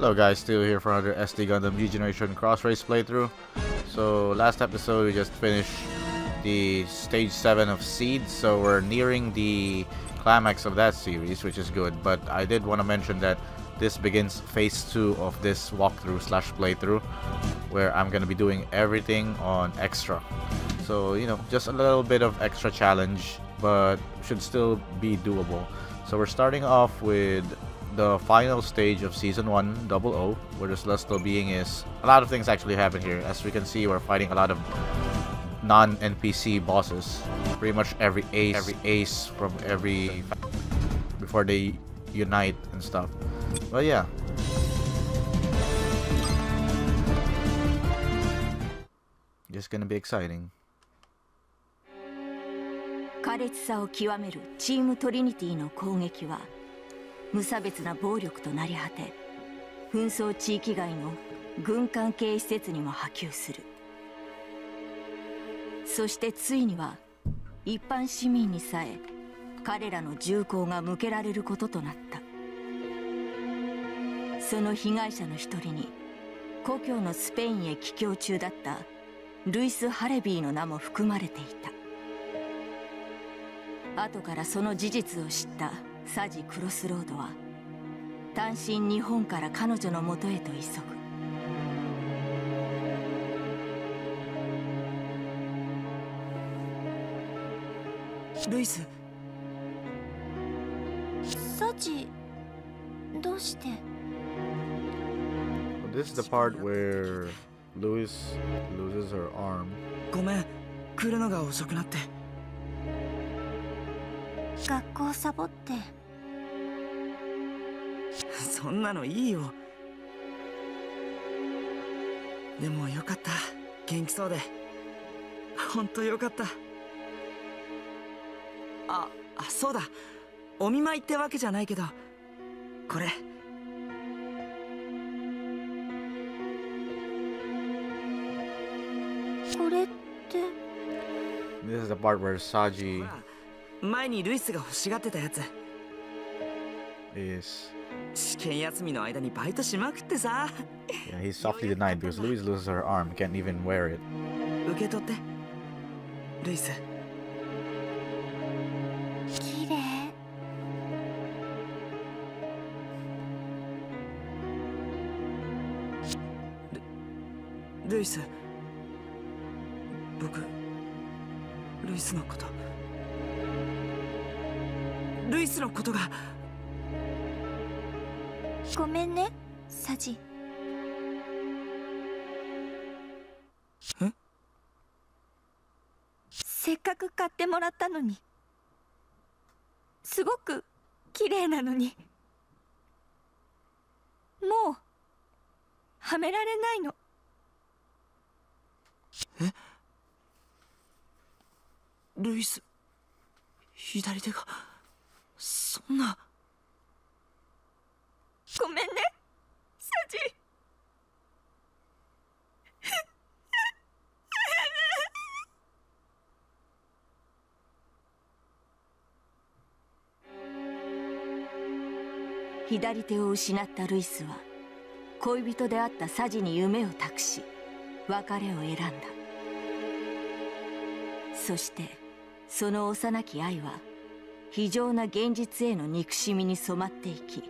Hello guys, Steel here for another SD Gundam G Generation Cross Rays playthrough. So last episode we just finished the stage 7 of Seed, so we're nearing the climax of that series, which is good. But I did want to mention that this begins phase 2 of this walkthrough slash playthrough, where I'm going to be doing everything on extra. So, you know, just a little bit of extra challenge, but should still be doable. So we're starting off with the final stage of Season 1, Double O, where the Celestial Being is. A lot of things actually happen here. As we can see, we're fighting a lot of non-NPC bosses. Pretty much every ace from every... before they unite and stuff. But yeah. Just gonna be exciting. 苛烈さを極めるチームトリニティの攻撃は無差別な暴力となり果て、紛争地域外の軍関係施設にも波及する。そしてついには一般市民にさえ彼らの銃口が向けられることとなった。その被害者の一人に故郷のスペインへ帰郷中だったルイス・ハレビーの名も含まれていた。後からその事実を知ったサジ・クロスロードは単身日本から彼女のもとへと急ぐ。ルイス、サチ、どうして？ This is the part where Louise loses her arm. ごめん、来るのが遅くなって。学校サボって。そんなのいいよ。でもよかった、元気そうで。本当よかった。 あ、そうだ。お見舞いってわけじゃないけど、これ。これって This is the part where Saji 前にルイスが欲しがってたやつ。Yes. 試験休みの間にバイトしまくってさ。Yeah, he softly denied because Louise loses her arm, can't even wear it. 受け取って、ルイス。 ルイス、僕、ルイスのこと、ルイスのことが。ごめんね、サジ。え？せっかく買ってもらったのに、すごく綺麗なのに、もうはめられないの。 え？ルイス、左手がそんな。ごめんね、サジ。左手を失ったルイスは恋人であったサジに夢を託し、 別れを選んだ。そしてその幼き愛は非常な現実への憎しみに染まっていき、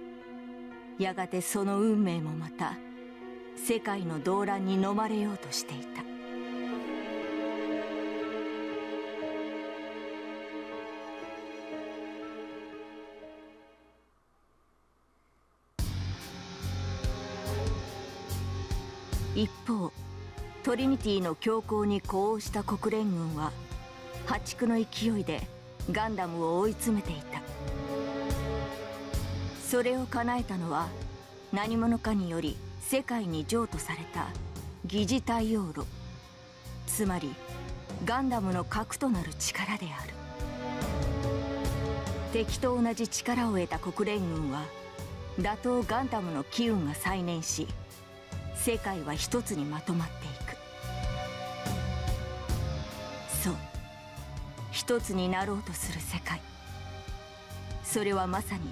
やがてその運命もまた世界の動乱に飲まれようとしていた。一方、 トリニティの強行に呼応した国連軍は破竹の勢いでガンダムを追い詰めていた。それを叶えたのは何者かにより世界に譲渡された疑似太陽炉、つまりガンダムの核となる力である。敵と同じ力を得た国連軍は打倒ガンダムの機運が再燃し、世界は一つにまとまっていく。 そう、一つになろうとする世界、それはまさに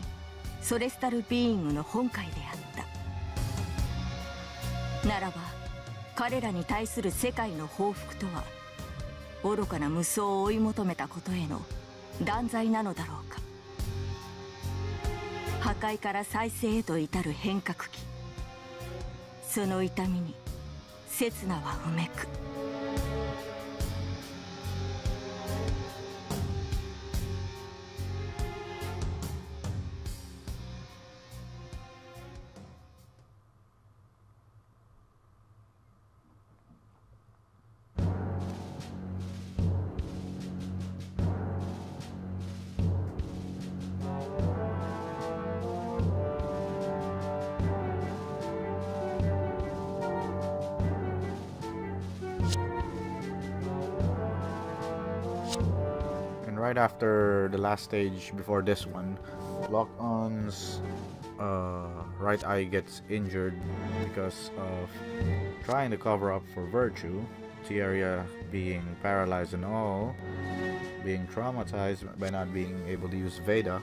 ソレスタルビーイングの本懐であった。ならば彼らに対する世界の報復とは愚かな無双を追い求めたことへの断罪なのだろうか。破壊から再生へと至る変革期、その痛みに刹那はうめく。Right after the last stage before this one, Lockon's right eye gets injured because of trying to cover up for Virtue, Tieria being paralyzed and all, being traumatized by not being able to use Veda.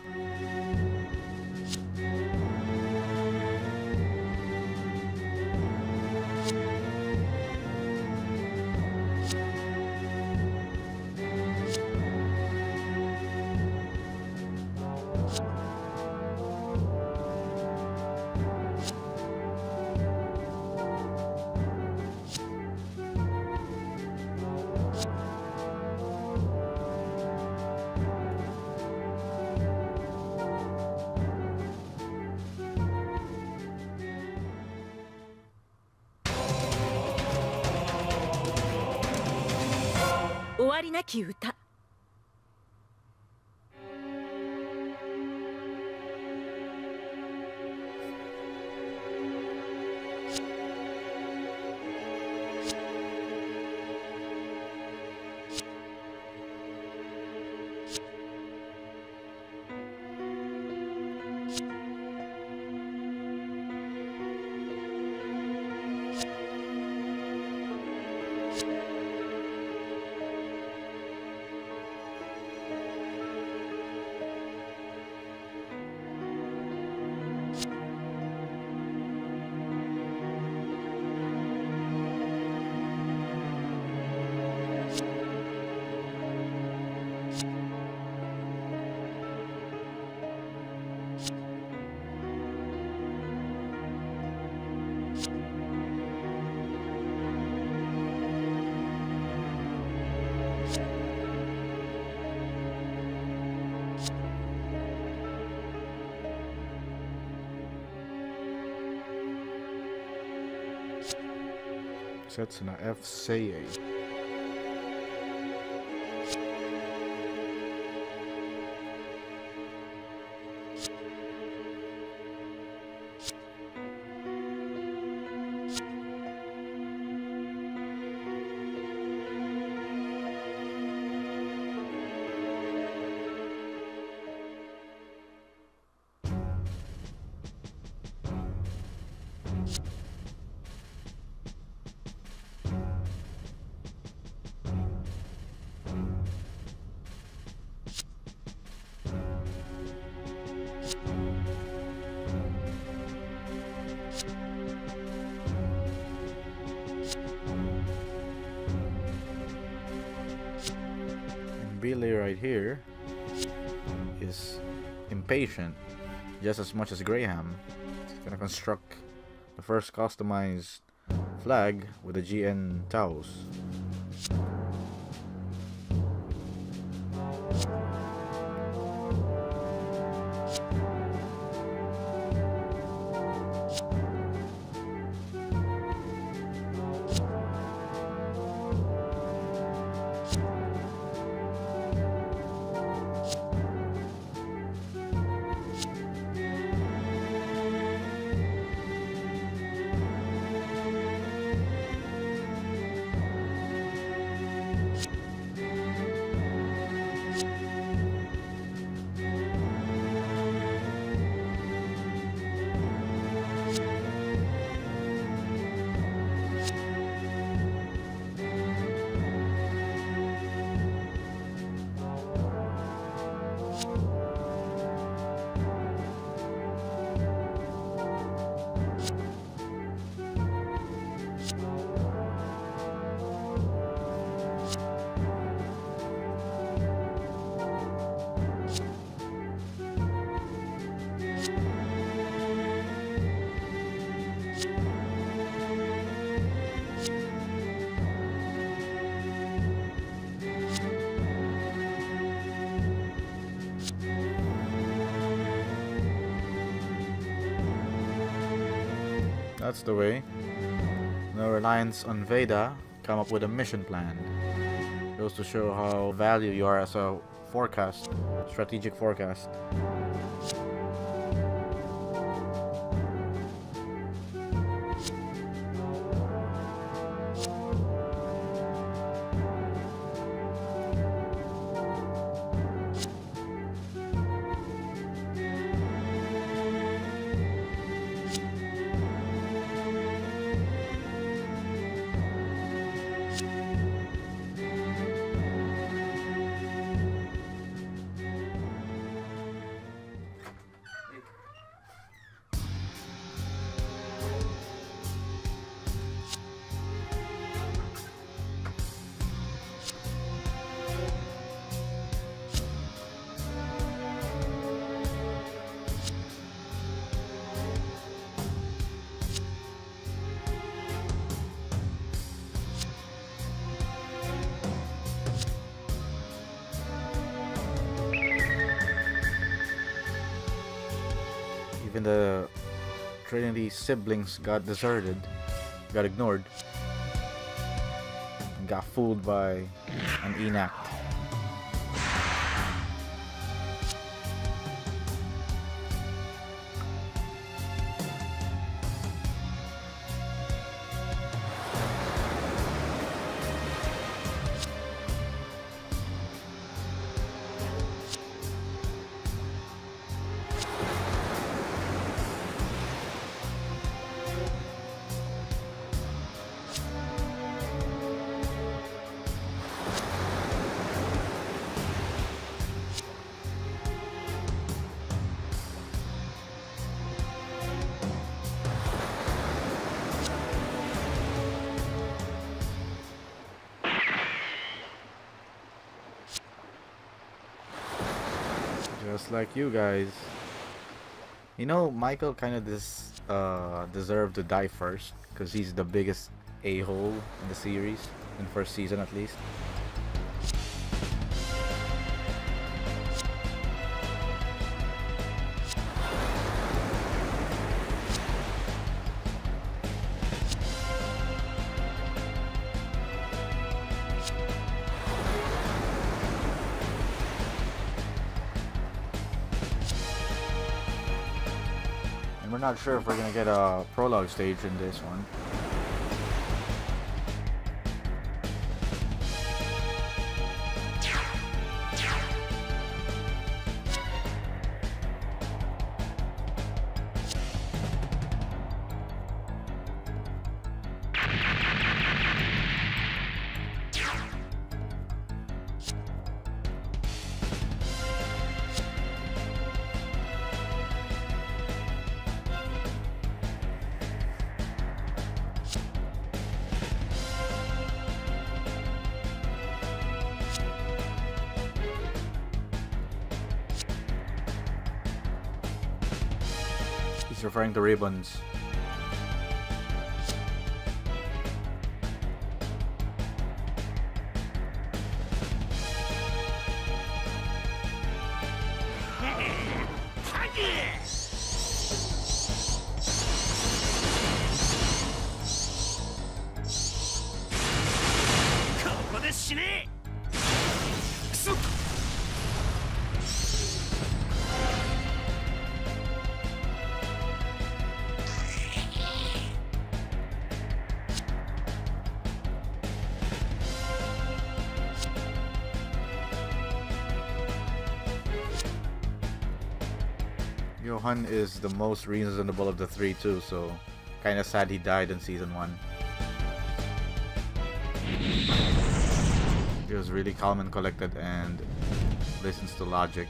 Setsuna F Saji. Here is impatient just as much as Graham. He's gonna construct the first customized flag with the GN Taus. That's the way. No reliance on Veda. Come up with a mission plan. Goes to show how value you are as a forecast, strategic forecast. Even the Trinity siblings got deserted, got ignored, and got fooled by an enact. Just like you guys. You know, Michael kind of deserved to die first, because he's the biggest a-hole in the series, in first season at least. Not sure if we're gonna get a prologue stage in this one. Referring to ribbons. Johann is the most reasonable of the three too, so kinda sad he died in season 1. He was really calm and collected and listens to logic.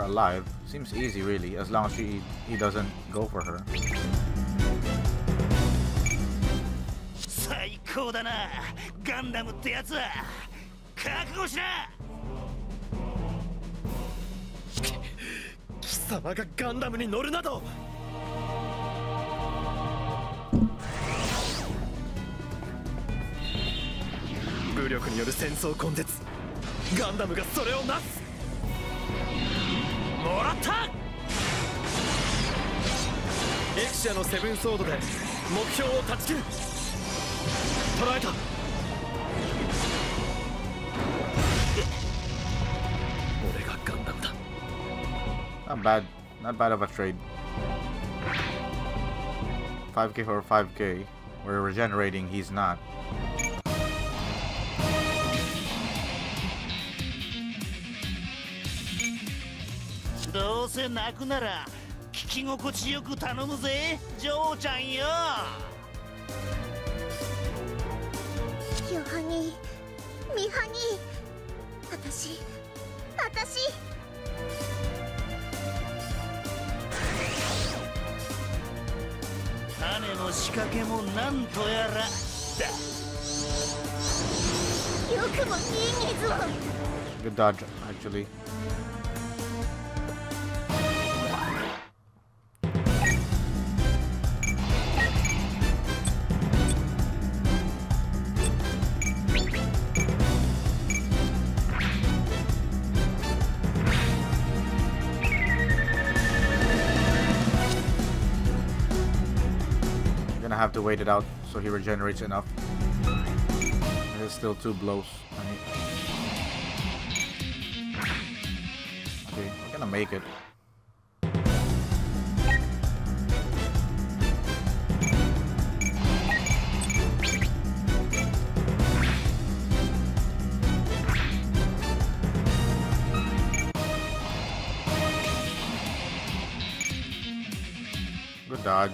her alive seems easy really, as long as he doesn't go for her. Not bad. Not bad of a trade. 5k for 5k. We're regenerating, he's not. Good dodge, actually. Have to wait it out so he regenerates enough. There's still 2 blows. Okay, we're gonna make it. Good dodge.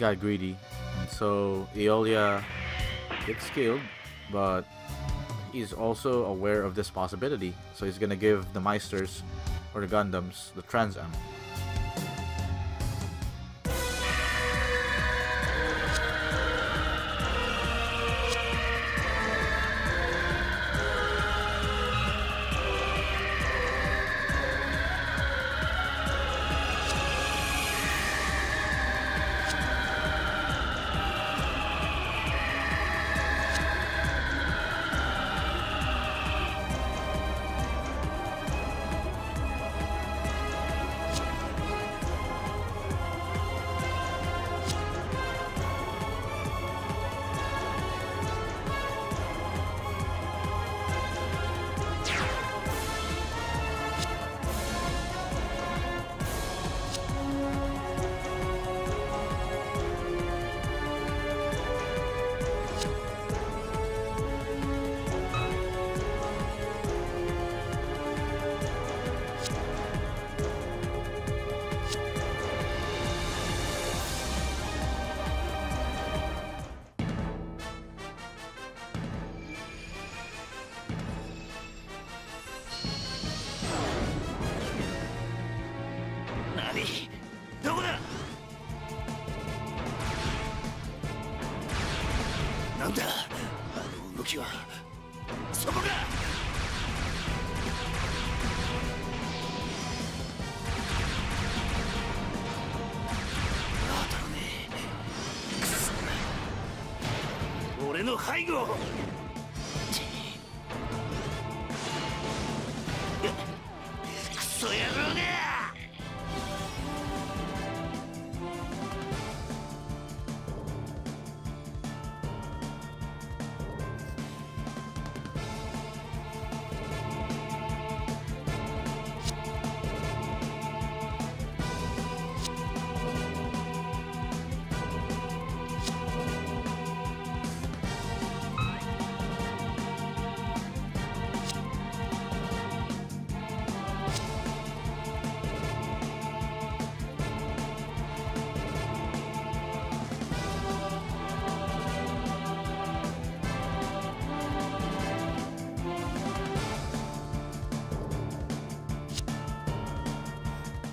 Got greedy, and so Aeolia gets killed, but he's also aware of this possibility, so he's gonna give the Meisters or the Gundams the Trans-Am.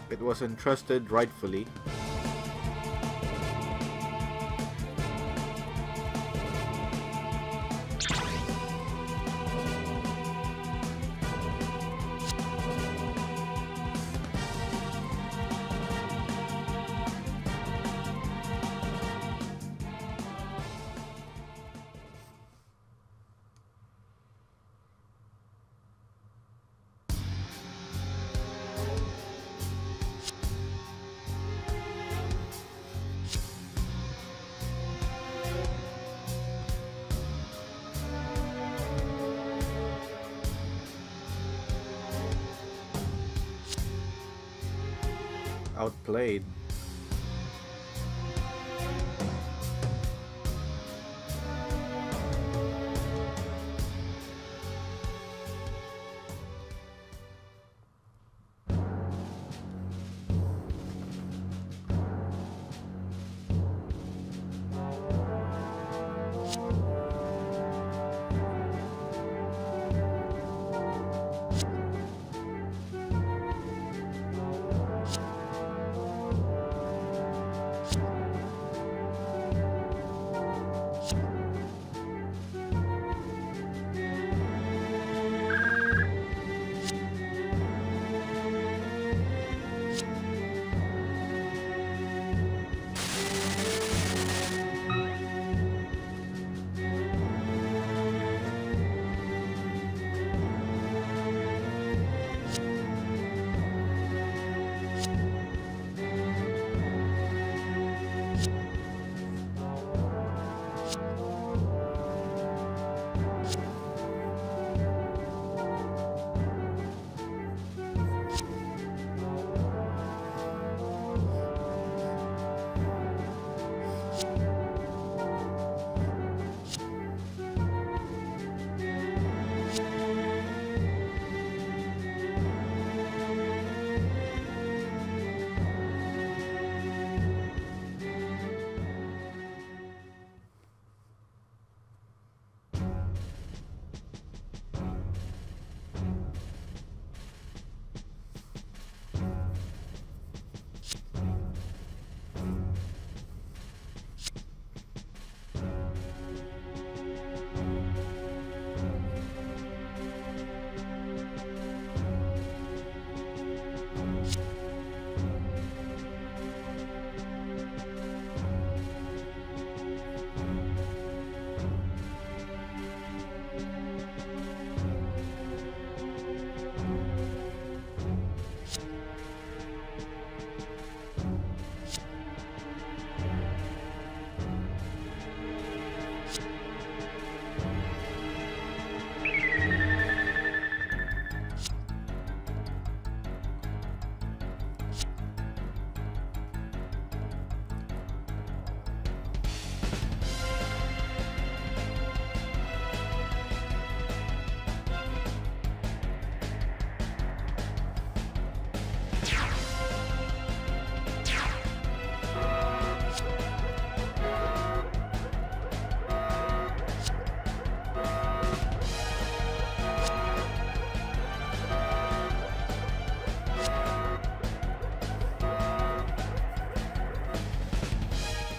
It was entrusted rightfully. Outplayed.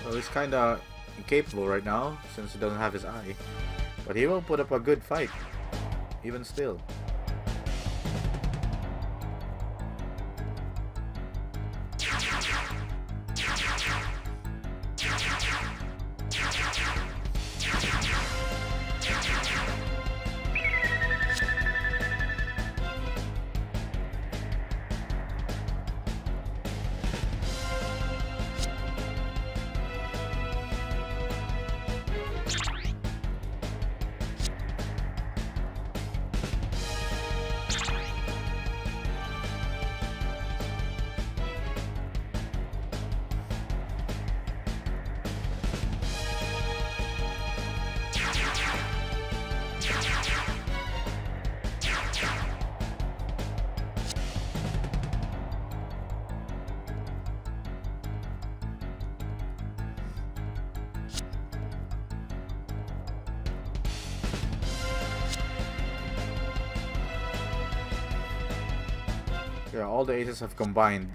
So he's kinda incapable right now since he doesn't have his eye. But he will put up a good fight, even still. Yeah, all the aces have combined.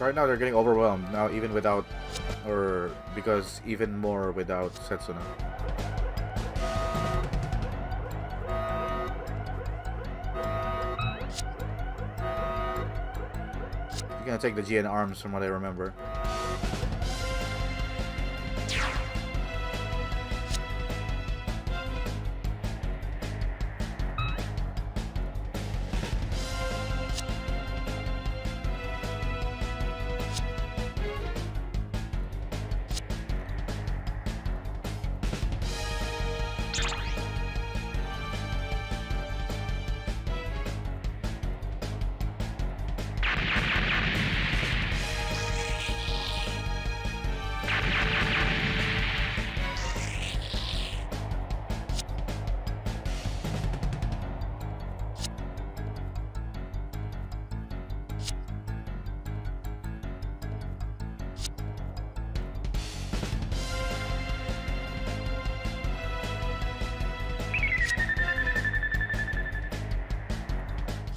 Right now they're getting overwhelmed now, even without, or because even more without Setsuna. You're gonna take the GN arms from what I remember.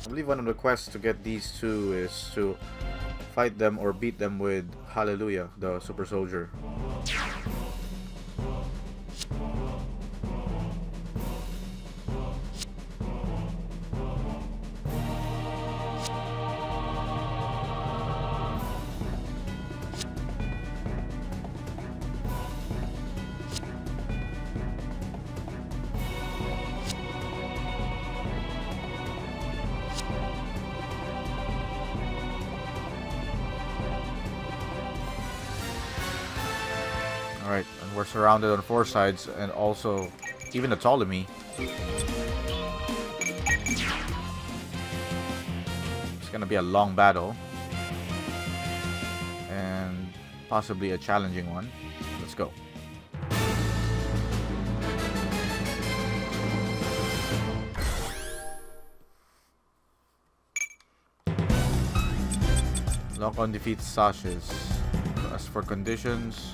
I believe one of the quests to get these two is to fight them or beat them with Hallelujah, the super soldier. Alright, and we're surrounded on four sides, and also even the Ptolemy. It's gonna be a long battle, and possibly a challenging one. Let's go. Lockon defeats Saachez. As for conditions,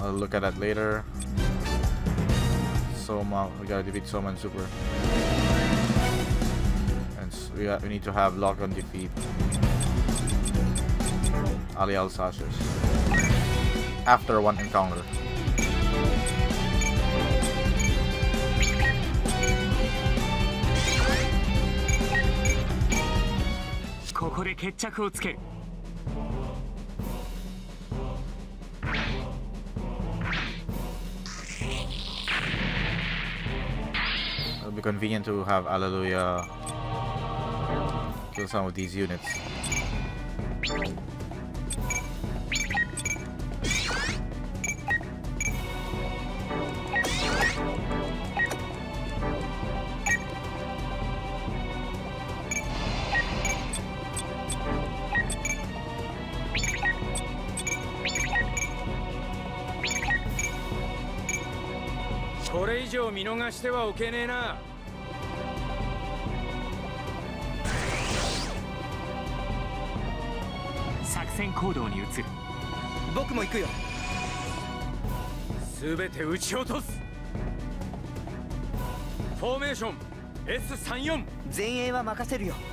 I'll look at that later. Soma, we gotta defeat Soma and Super. And so we need to have Lockon defeat Ali al-Saachez after one encounter. 決着をつける。It'll be convenient to have Hallelujah kill some of these units.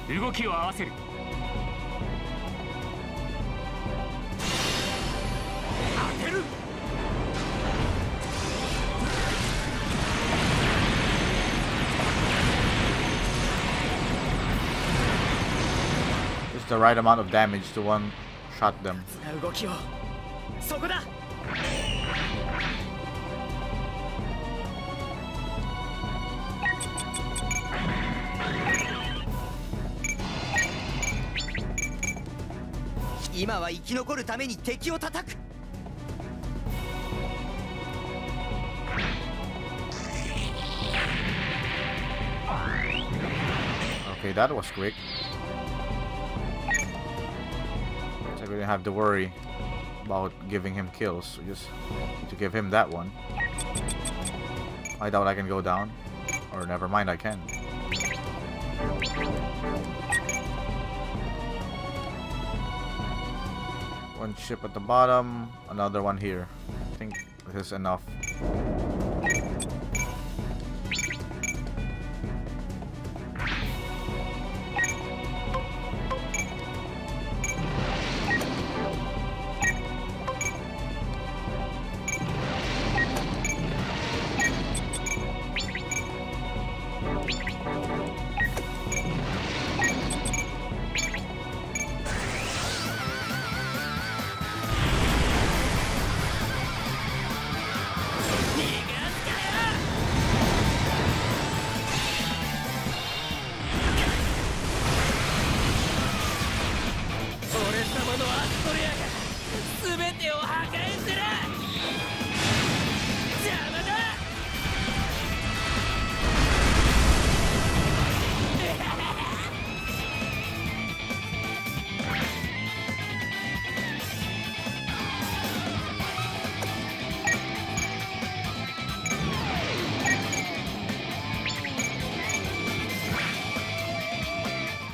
動きを合わせる。当てる。The right amount of damage to one shot them. Okay, that was quick. We didn't have to worry about giving him kills. We just need to give him that one. I doubt I can go down. Or never mind, I can. One ship at the bottom, another one here. I think this is enough.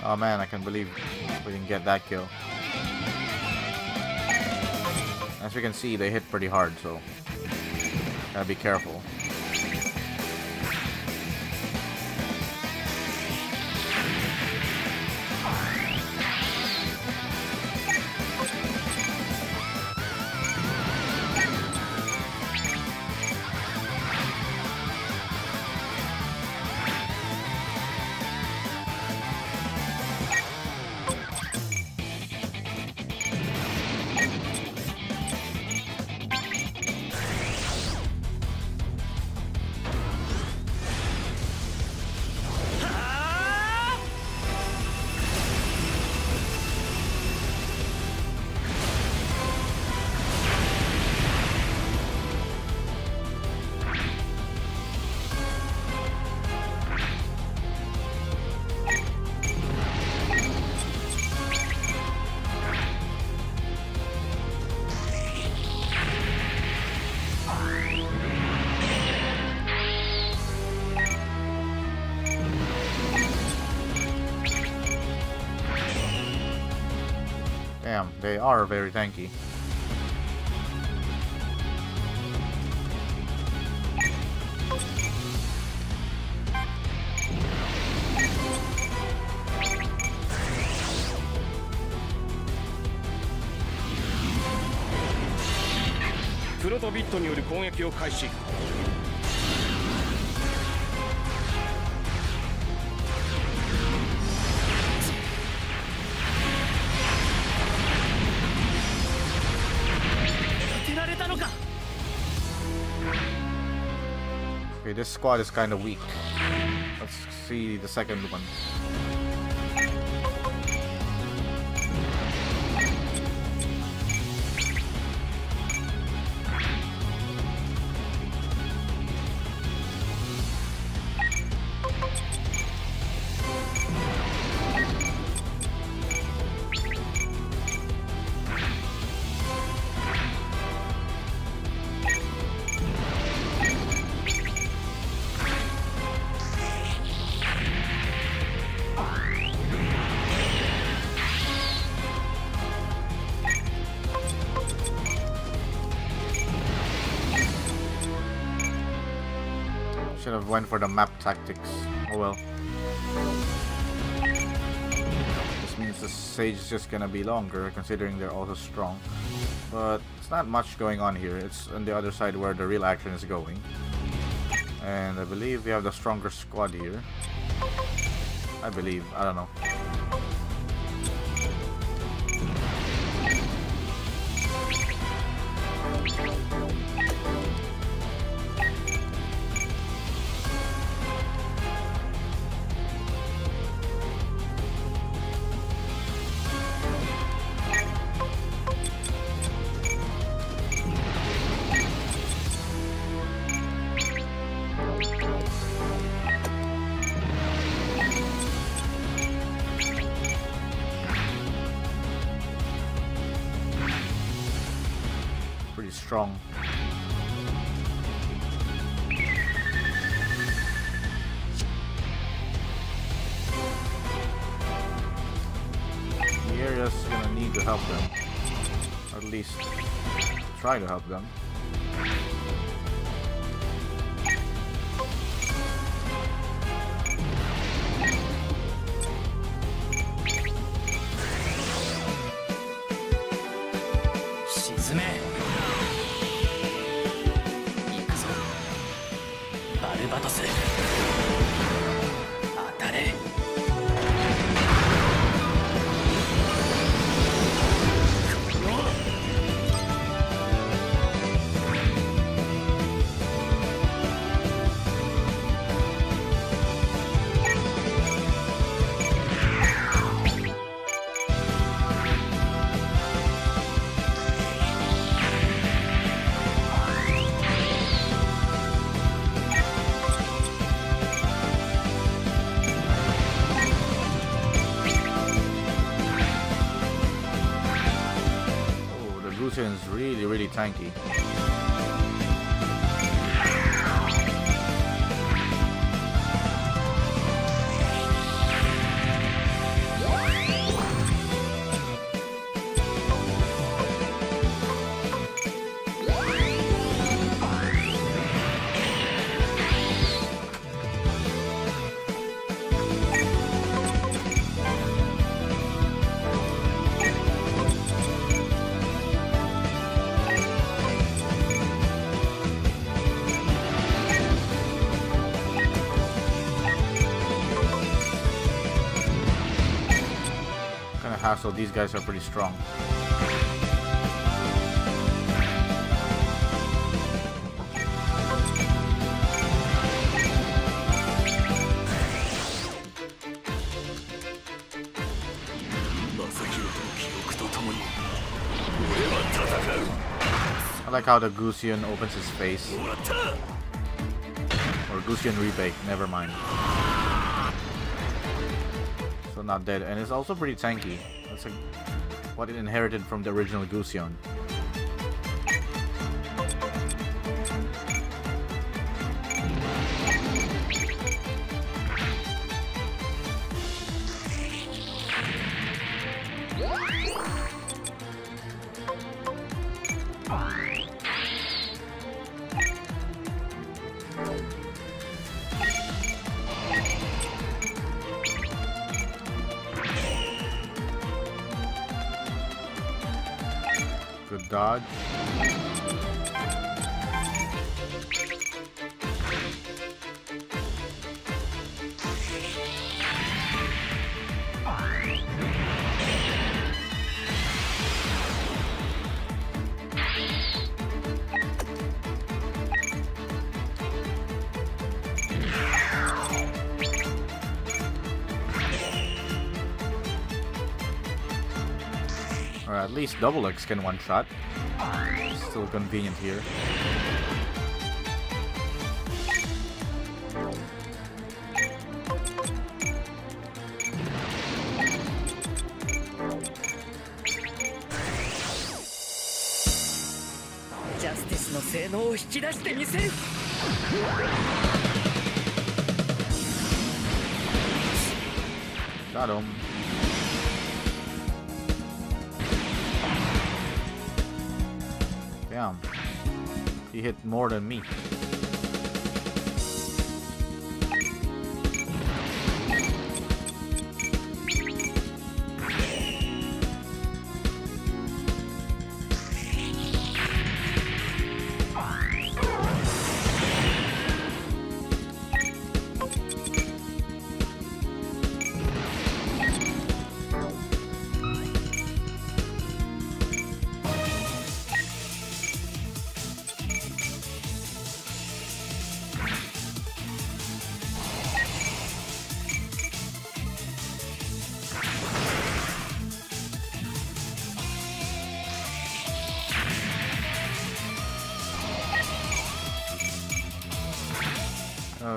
Oh man, I can't believe we didn't get that kill. As we can see, they hit pretty hard, so gotta be careful. They are very tanky. Proto-Bit による攻撃を開始。 Proto-Bit Okay, this squad is kind of weak. Let's see the second one. Went for the map tactics. Oh well. This means the Sage is just gonna be longer, considering they're also strong. But it's not much going on here. It's on the other side where the real action is going. And I believe we have the stronger squad here. I believe. I don't know. Strong. We're just gonna need to help them, or at least try to help them. Really tanky. So these guys are pretty strong. I like how the Gusion opens his face. Or Gusion Rebake, never mind. So not dead, and it's also pretty tanky. That's like what it inherited from the original Gusion. Dodge. Or at least Double X can one-shot. Still convenient here. Got him. Damn. He hit more than me.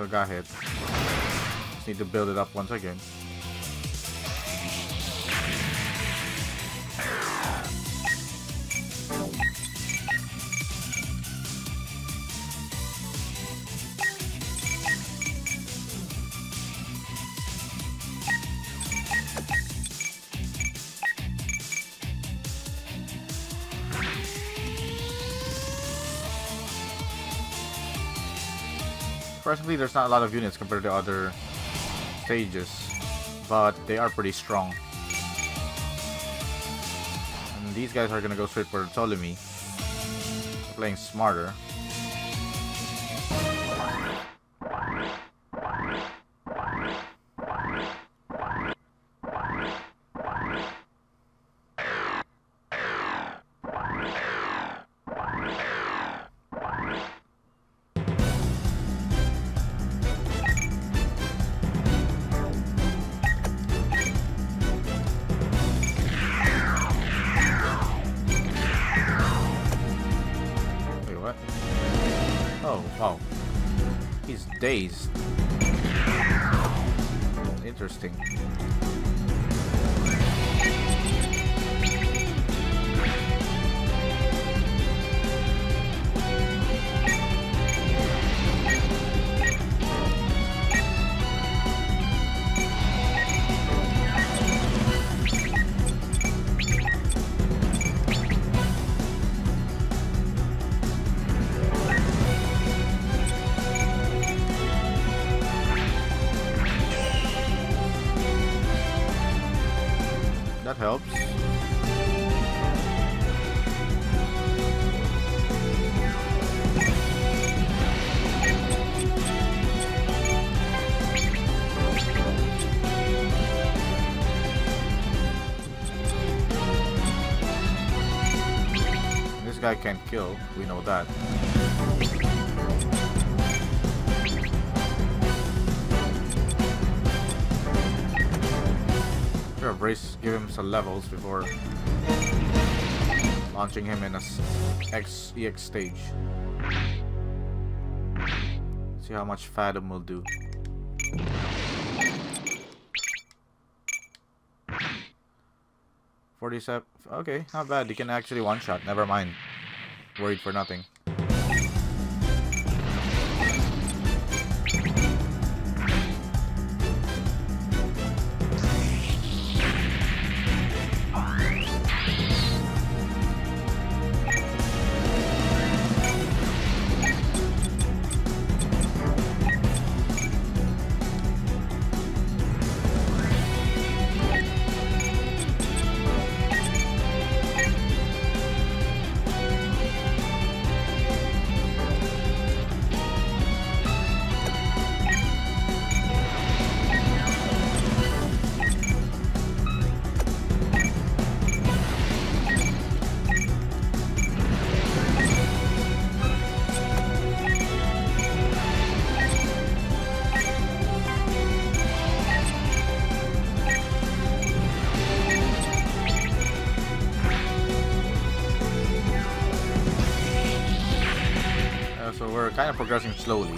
Got hit. Just need to build it up once again. Personally, there's not a lot of units compared to other stages, but they are pretty strong. And these guys are gonna go straight for Ptolemy. They're playing smarter. Dazed. Interesting. I can't kill, we know that. Sure, Brace, give him some levels before launching him in a EX stage. See how much Fathom will do. Okay, not bad. You can actually one-shot. Never mind. Worried for nothing. kind of progressing slowly.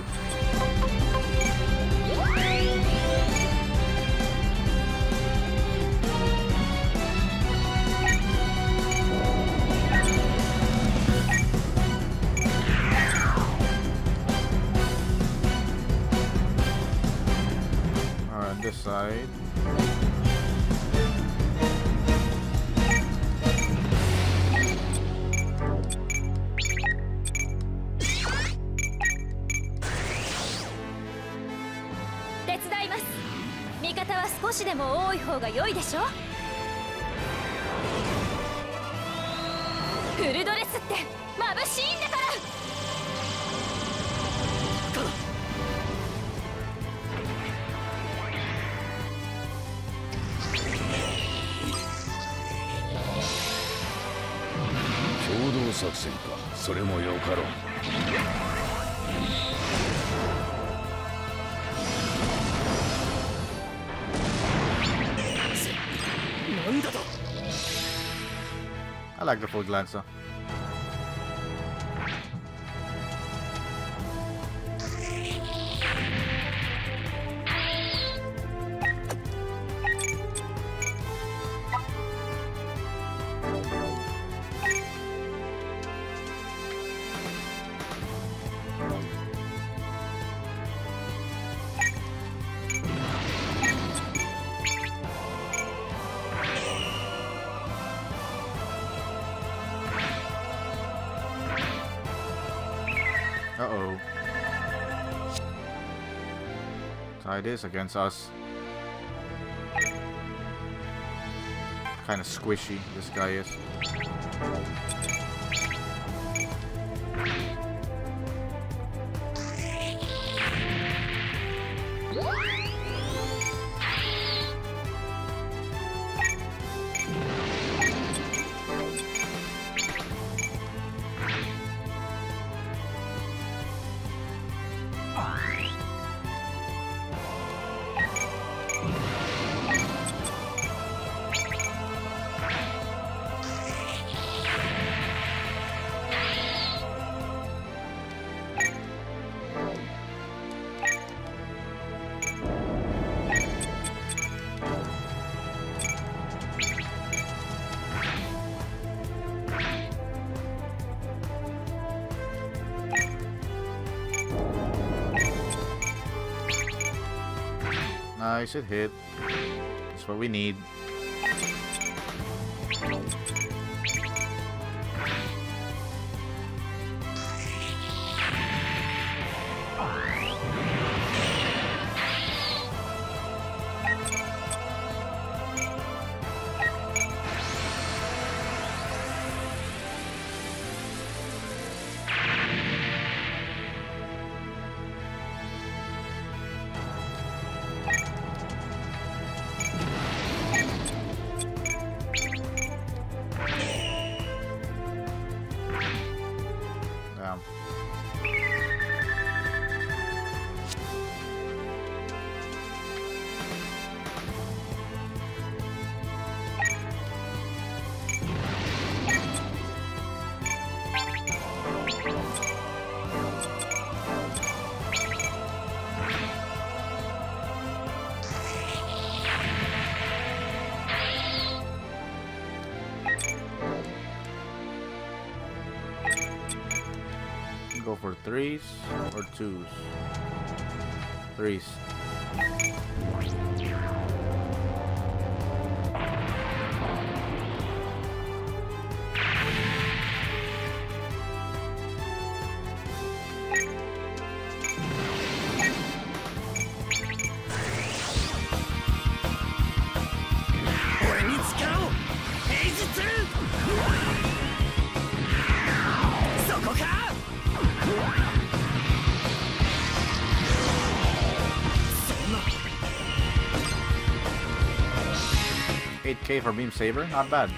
Alright, this side. I like the full glancer. It is against us. Kind of squishy this guy is. Nice, it hit. That's what we need. For threes or twos? Threes. Okay, for Beam Saber, not bad.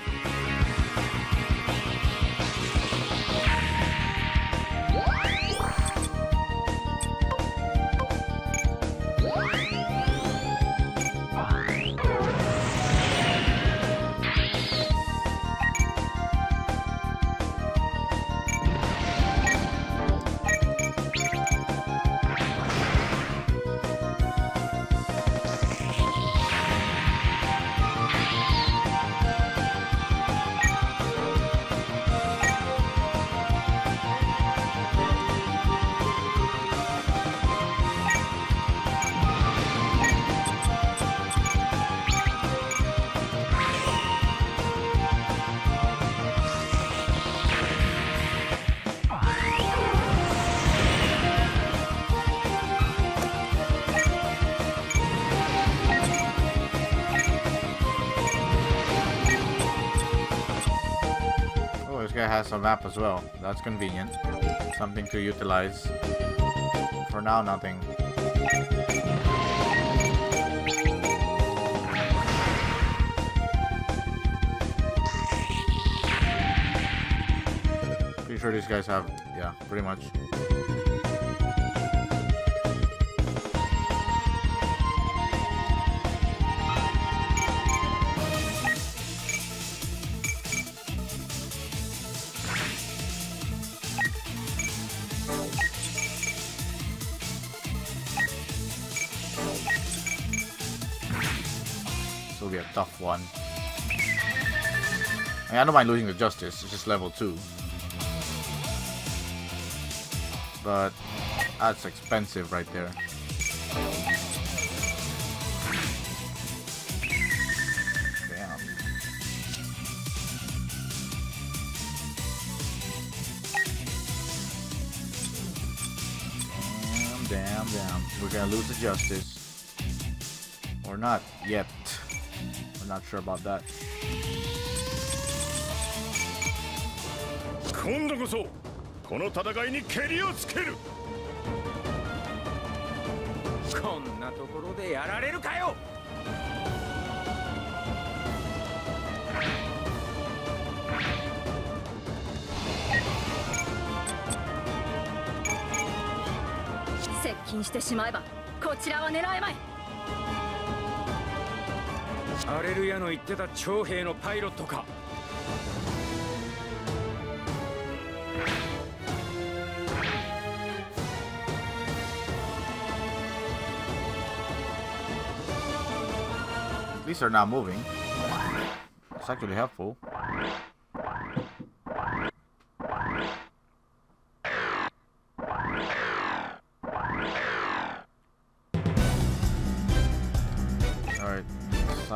Rebake has a map as well. That's convenient. Something to utilize. For now, nothing. Pretty sure these guys have, yeah, pretty much. Tough one. I mean, I don't mind losing the Justice, it's just level 2. But that's expensive right there. Damn. We're gonna lose the Justice. Or not yet. Not sure about that. Hallelujah no itte ta chouhei no pilot ka. These are not moving. It's actually helpful.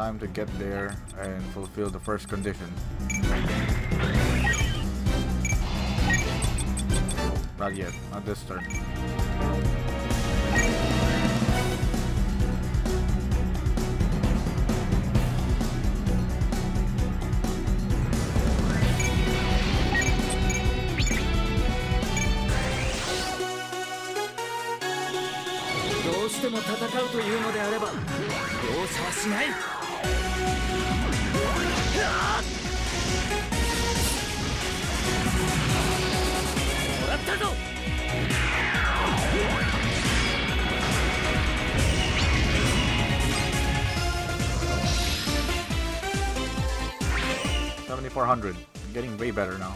Time to get there and fulfill the first condition. Not yet, not this turn. $7,400. I'm getting way better now.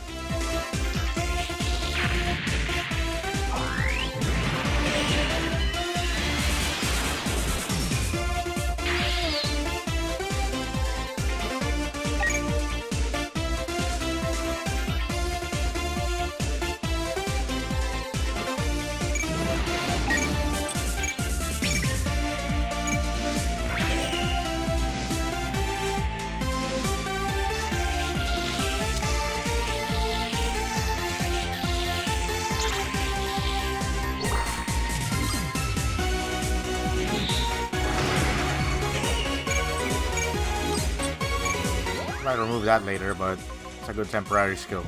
Remove that later, but it's a good temporary skill.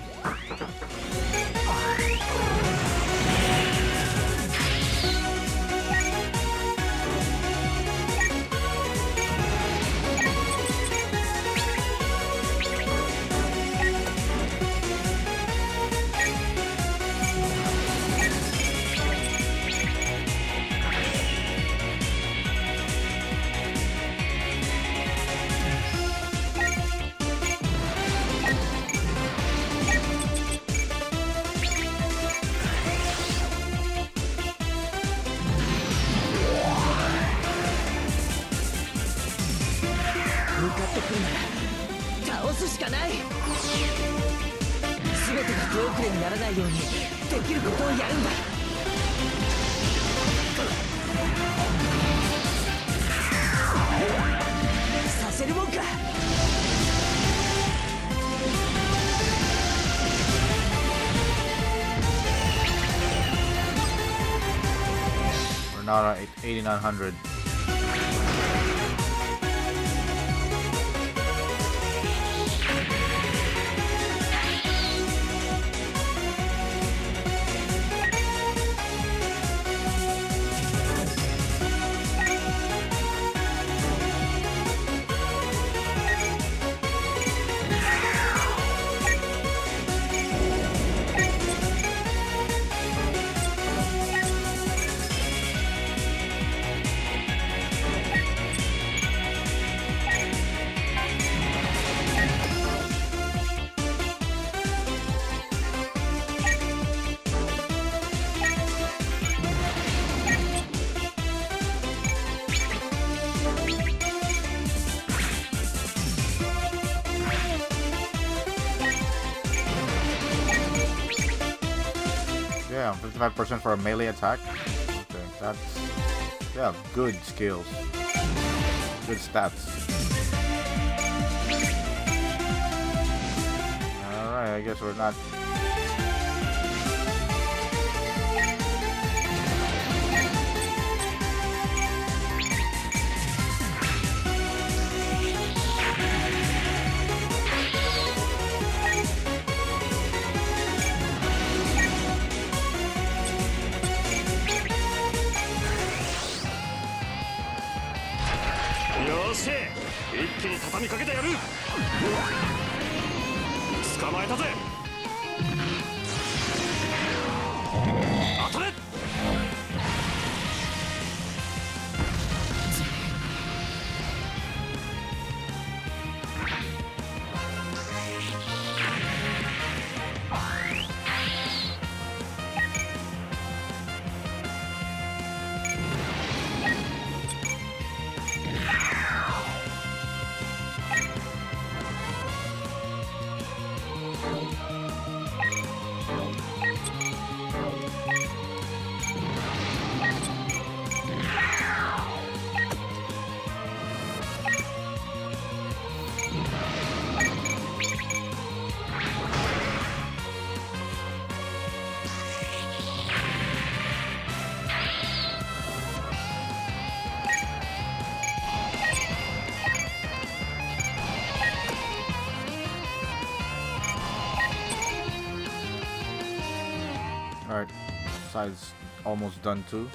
We're not at 8,900. 65% for a melee attack. Okay, that's... they have good skills. Good stats. Alright, I guess we're not... Side's almost done too.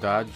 Dodge.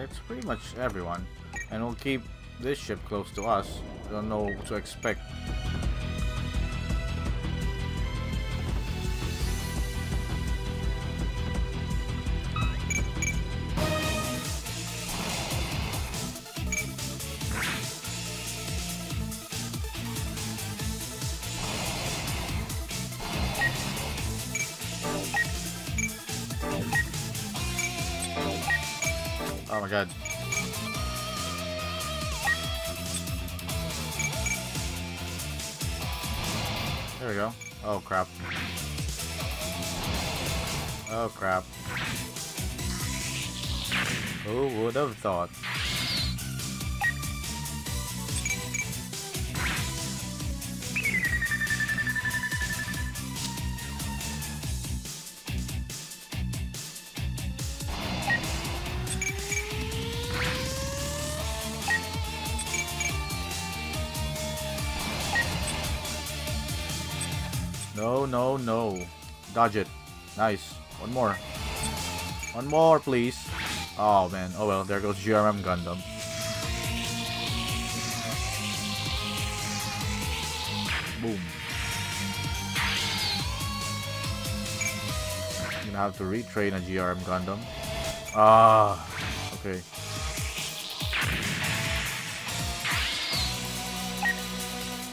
It's pretty much everyone. And we'll keep this ship close to us. We don't know what to expect. There we go. Oh crap. Oh crap. Who would have thought? No, no. Dodge it. Nice. One more. One more, please. Oh, man. Oh, well. There goes GRM Gundam. Boom. I'm gonna have to retrain a GRM Gundam. Ah. Okay.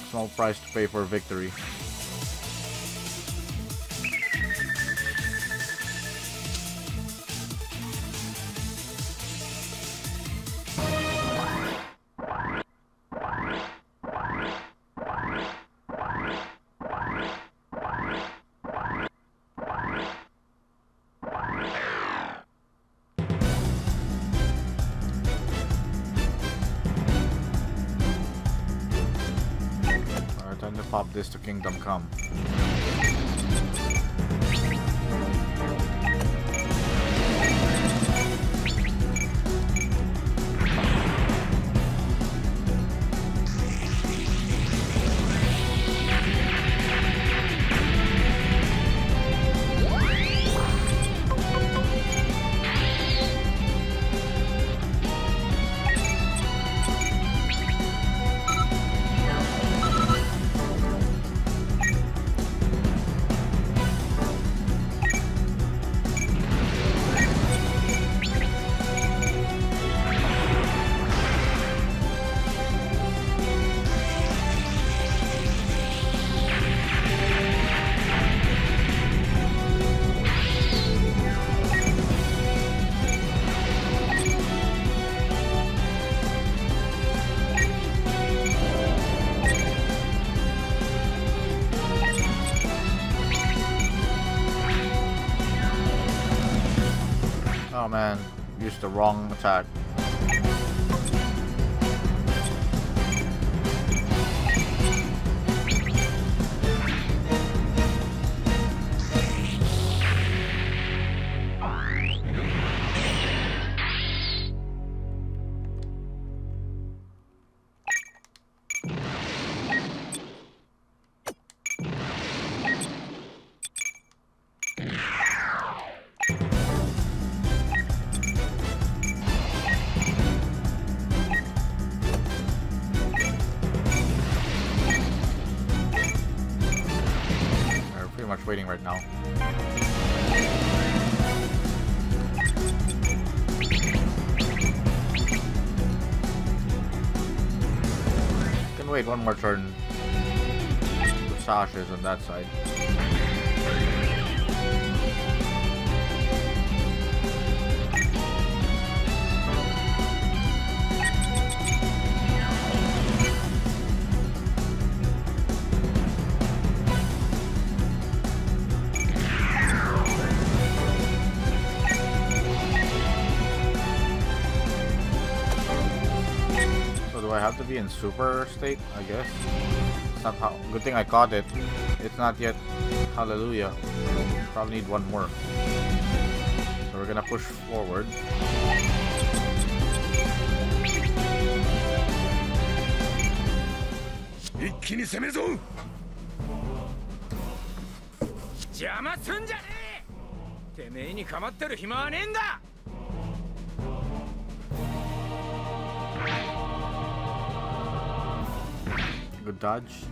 Small price to pay for victory. Pop this to Kingdom Come. Oh man, used the wrong attack. Waiting right now. Can wait one more turn. The Saachez on that side. Have to be in super state, I guess. It's not how, good thing I caught it. It's not yet. Hallelujah. Probably need one more. So we're gonna push forward. Good dodge.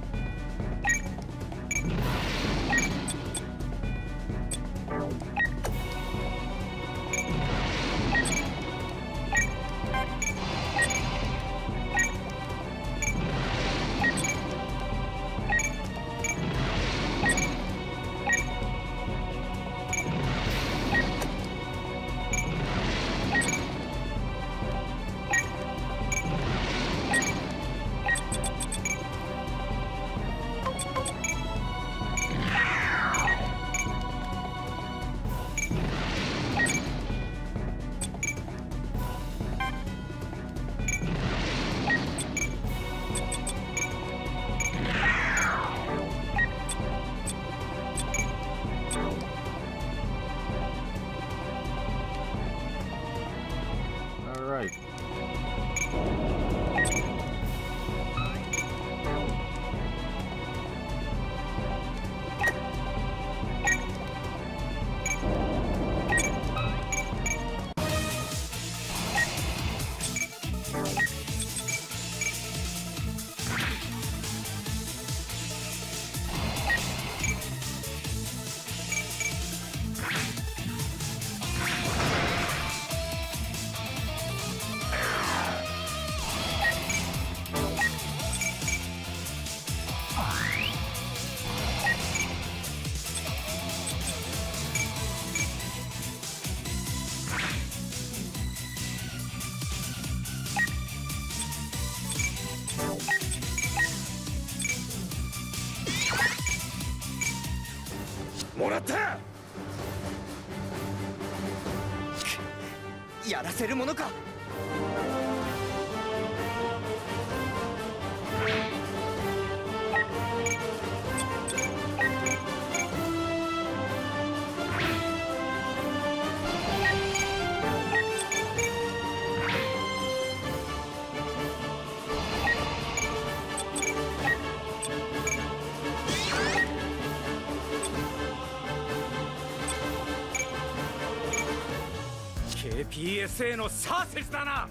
KPSA のサーセスだな。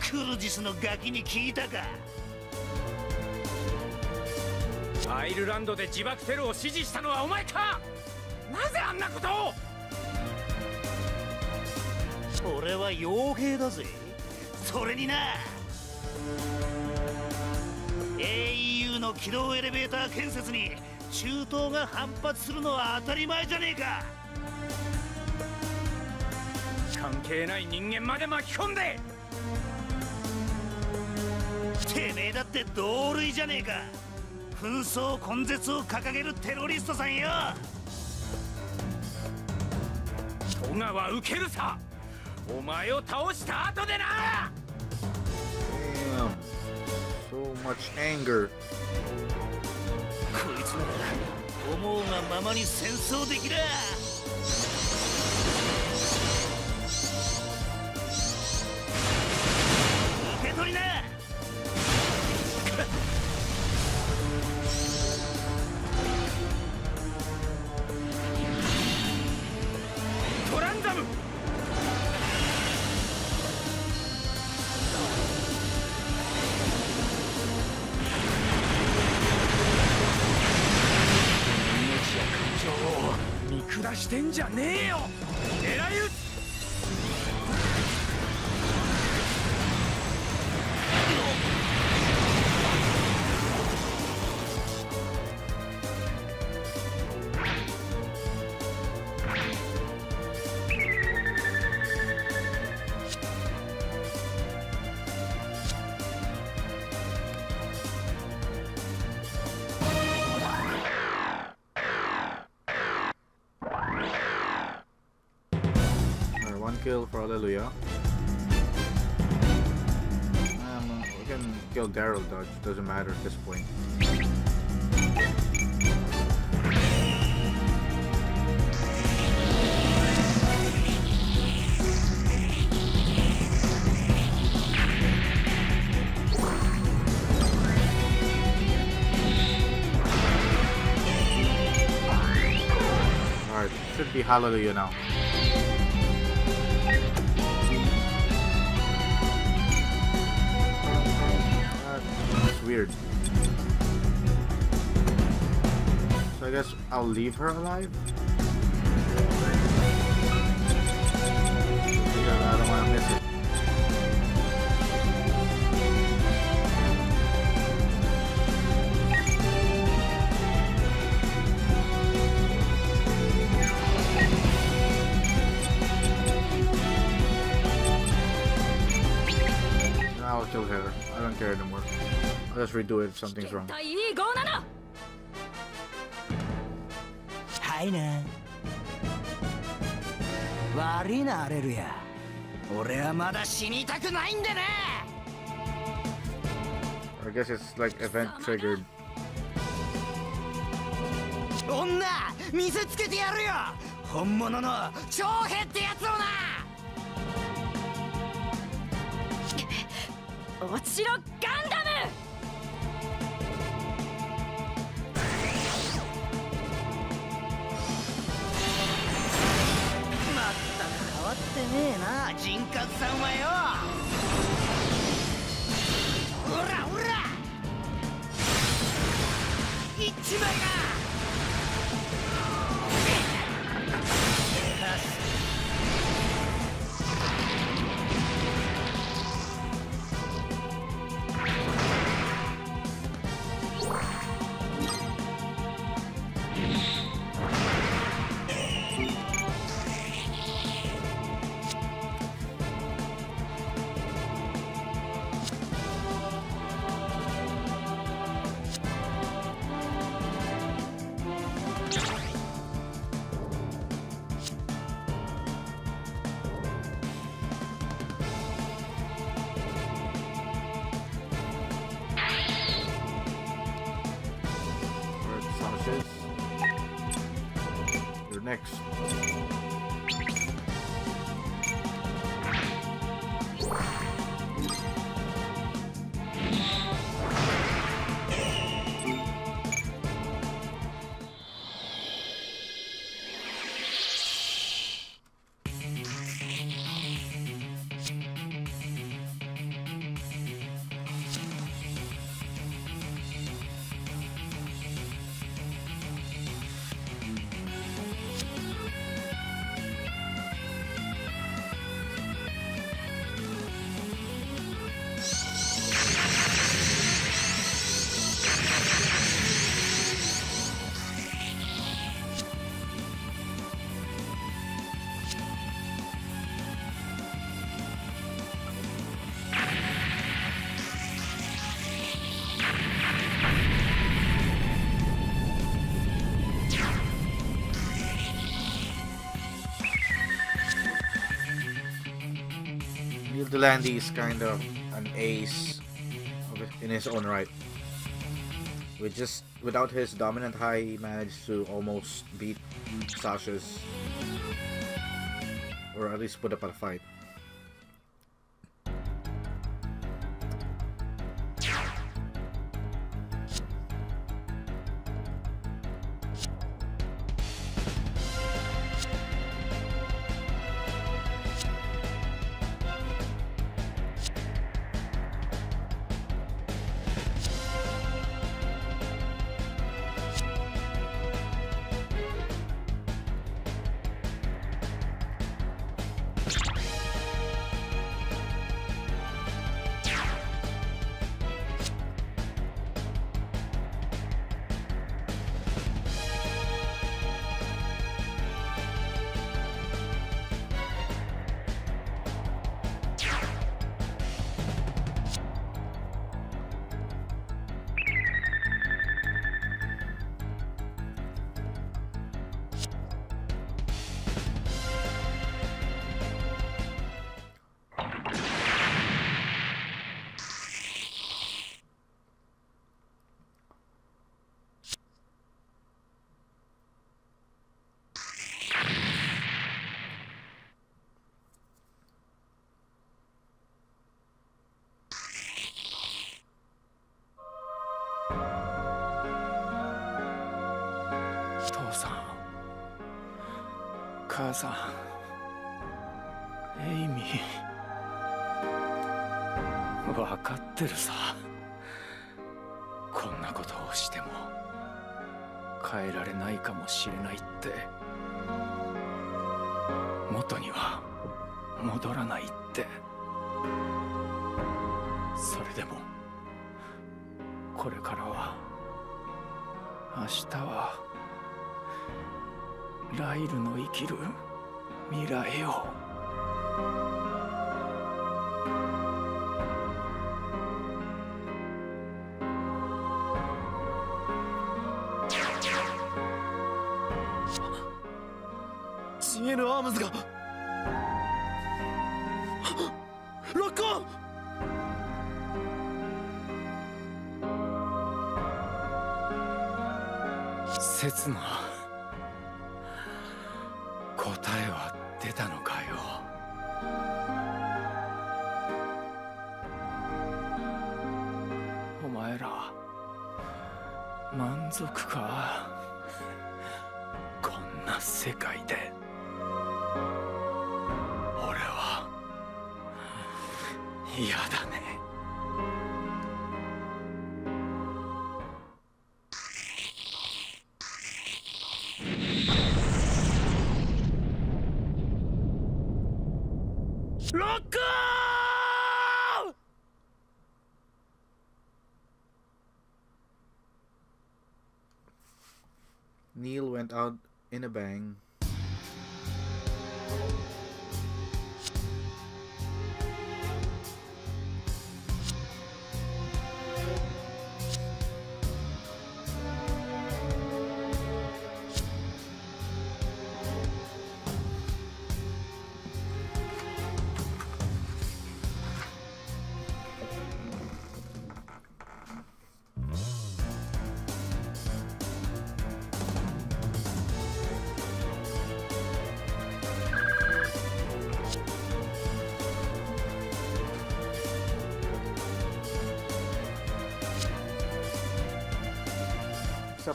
クルジスのガキに聞いたか。アイルランドで自爆テロを指示したのはお前か。なぜあんなことを。俺は傭兵だぜ。それにな、 AEU の軌道エレベーター建設に 中東が反発するのは当たり前じゃねえか。関係ない人間まで巻き込んで。てめえだって同類じゃねえか。紛争根絶を掲げるテロリストさんよ。戸川受けるさ。お前を倒した後でな。Damn. So much anger. こいつなら思うがままに戦争できら。受け取りな。トランザム。下してんじゃねえよ。狙い撃つ。 Kill for Hallelujah. We can kill Daryl Dodge, doesn't matter at this point. Alright, should be Hallelujah now. weird. So I guess I'll leave her alive? Because I don't want to miss it. I'll kill her. I don't care anymore. I'll just redo it if something's wrong. I guess it's like event triggered. Gundam! Next. Landy is kind of an ace in his own right. Without his dominant high, he managed to almost beat Saachez, or at least put up a fight. Amy, こんなことをしても変えられないかもしれないって、元には戻らないって。それでもこれからは、明日はライルの生きる未来を。GNアームズがロッコン。刹那、答えは出たのかよ。お前ら満足か、こんな世界で。俺は嫌だね。Neil went out in a bang.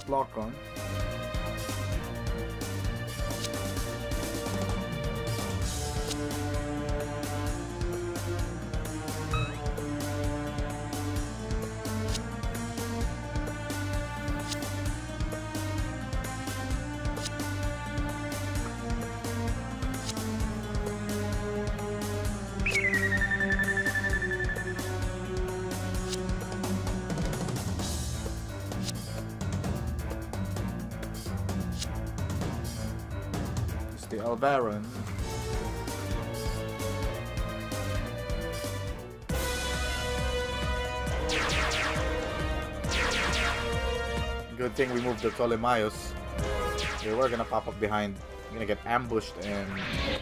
Lockon. Baron. Good thing we moved the Ptolemaios. They were gonna pop up behind. I'm gonna get ambushed and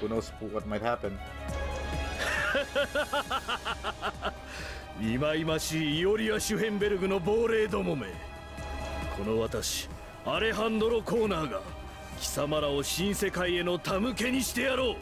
who knows what might happen. いまいましいイオリア・シュヘンベルグの亡霊どもめ。この私、アレハンドロ・コーナーが。貴様らを新世界への手向けにしてやろう。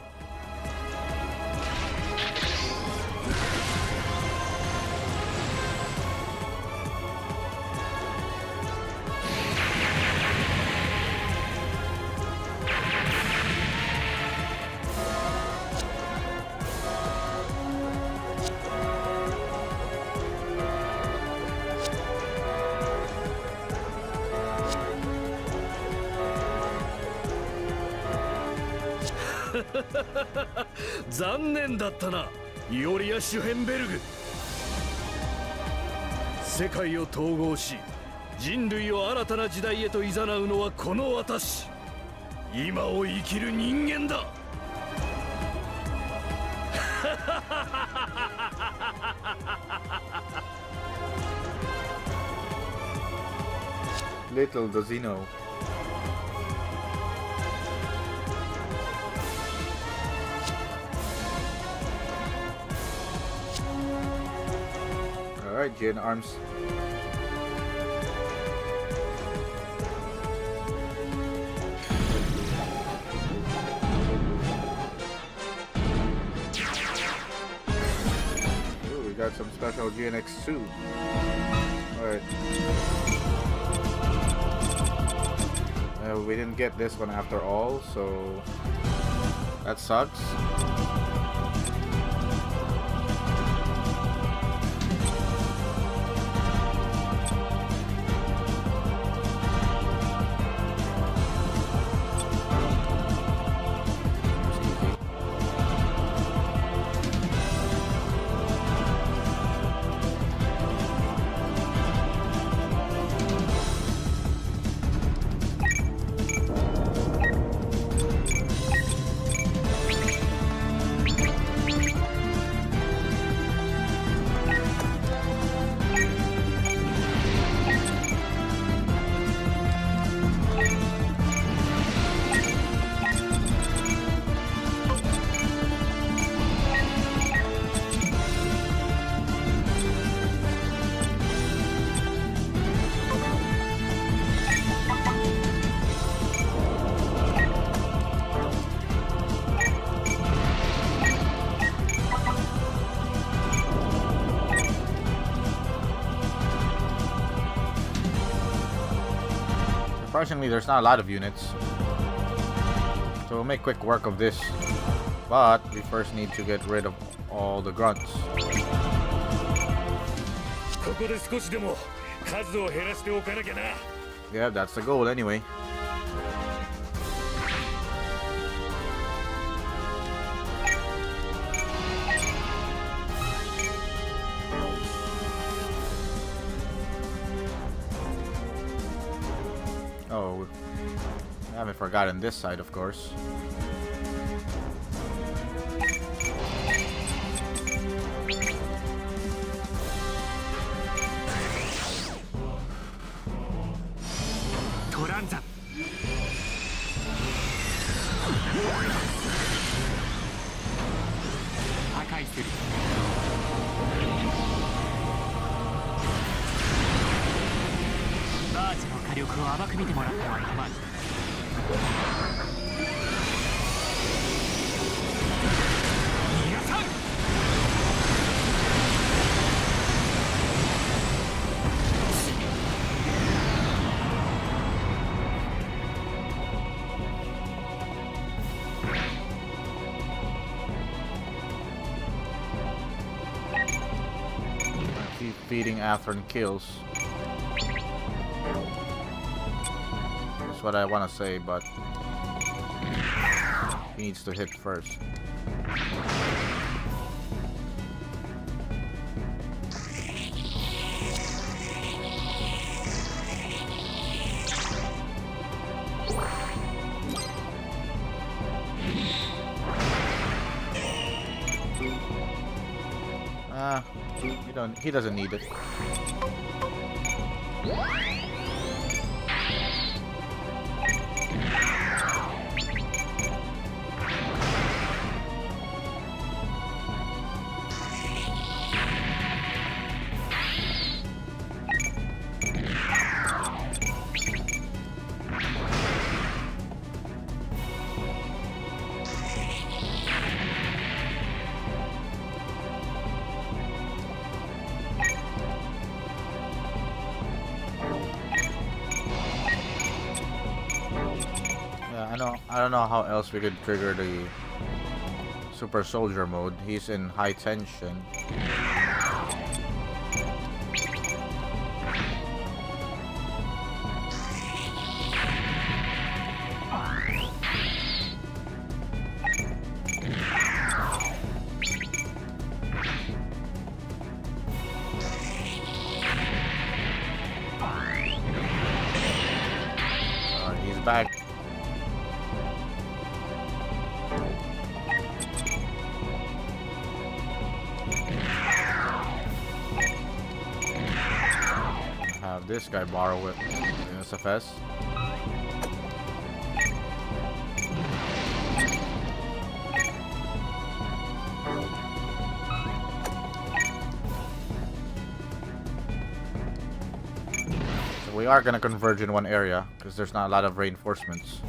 残念だったな、イオリア・シュヘンベルグ。世界を統合し、人類を新たな時代へと誘うのはこの私。今を生きる人間だ。Little does he know. Alright, GN arms. Ooh, we got some special GN-X too. Alright. We didn't get this one after all, so that sucks. Surprisingly, there's not a lot of units. So we'll make quick work of this. But we first need to get rid of all the grunts. Yeah, that's the goal anyway. Oh, I haven't forgotten this side, of course. Feeding after and kills. That's what I want to say, but he needs to hit first. He doesn't need it. I don't know how else we could trigger the super soldier mode. He's in high tension. This guy borrow it in SFS. So we are gonna converge in one area because there's not a lot of reinforcements.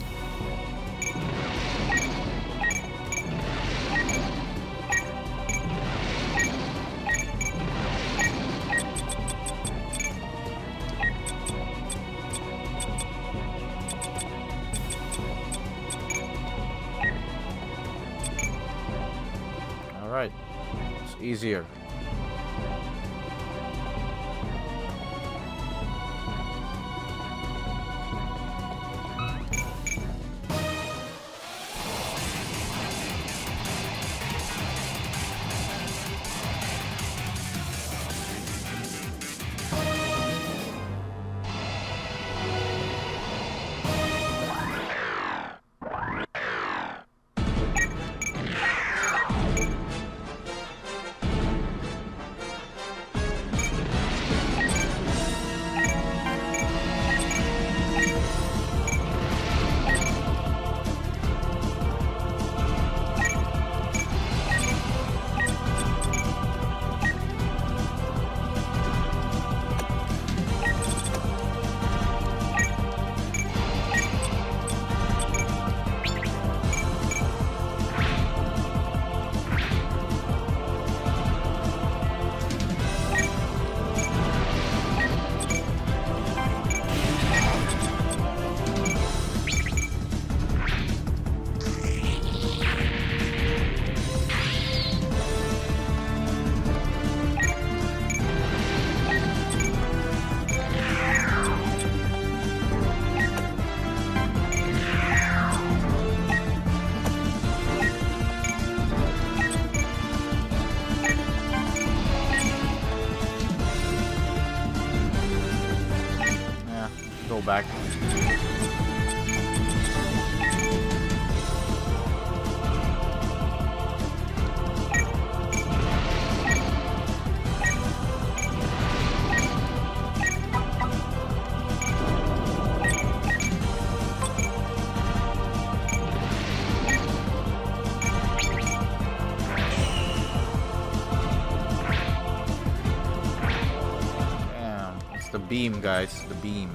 Easier. back. Beam, guys, the beam.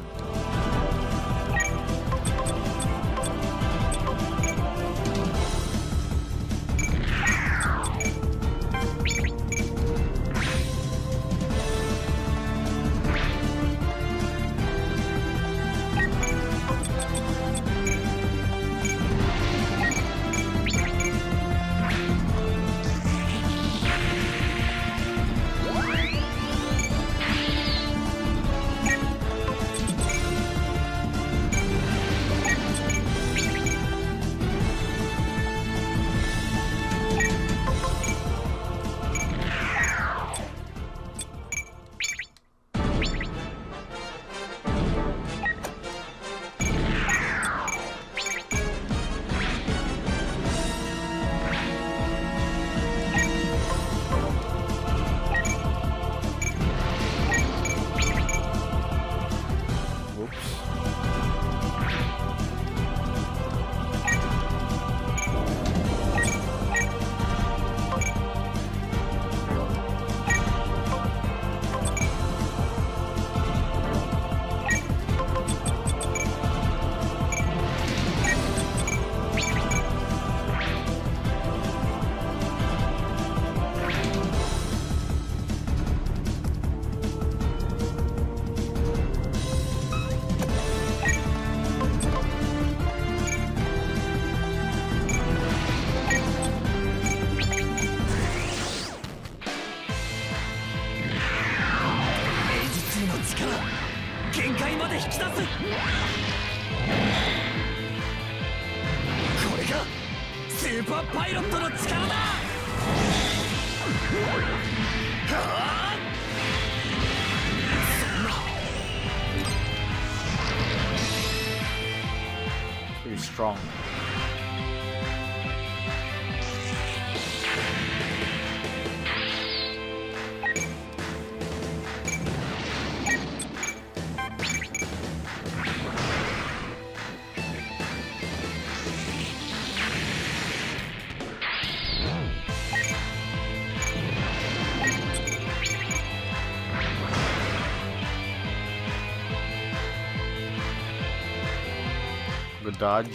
Dodge.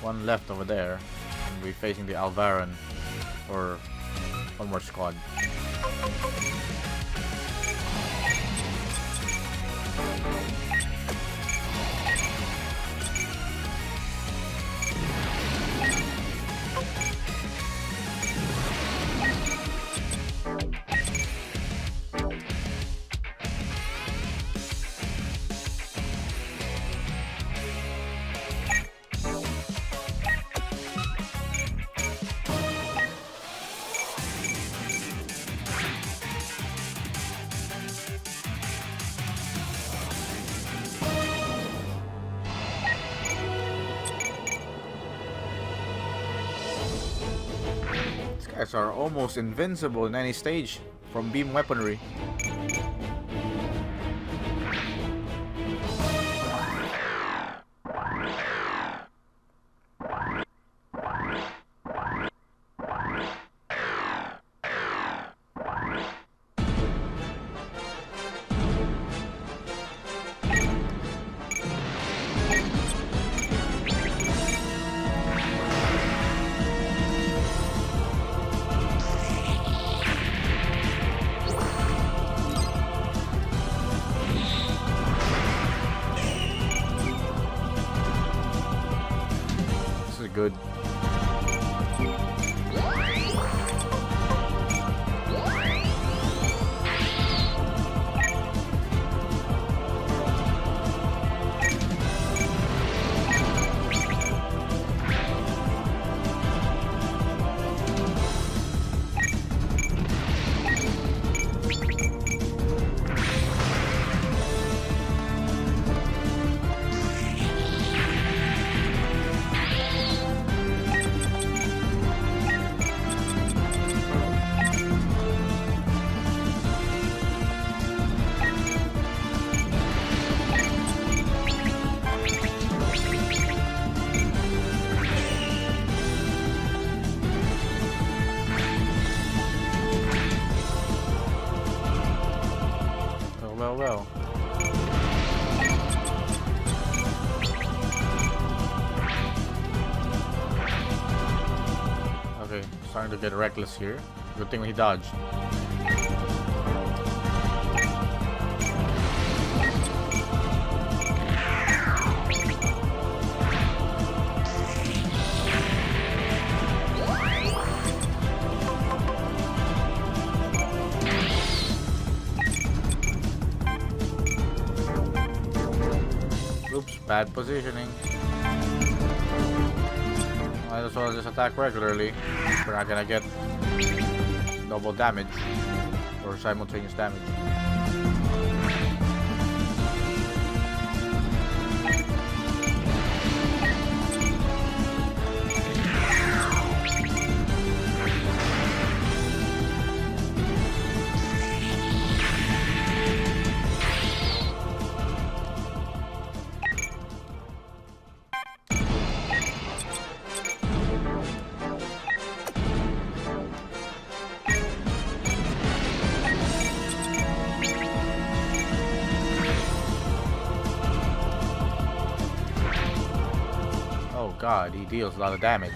One left over there, and we're facing the Alvaran, or one more squad. Are almost invincible in any stage from beam weaponry. good. To get reckless here. Good thing he dodged. Oops, bad positioning. Might as well just attack regularly. We're not gonna get double damage or simultaneous damage. God, he deals a lot of damage.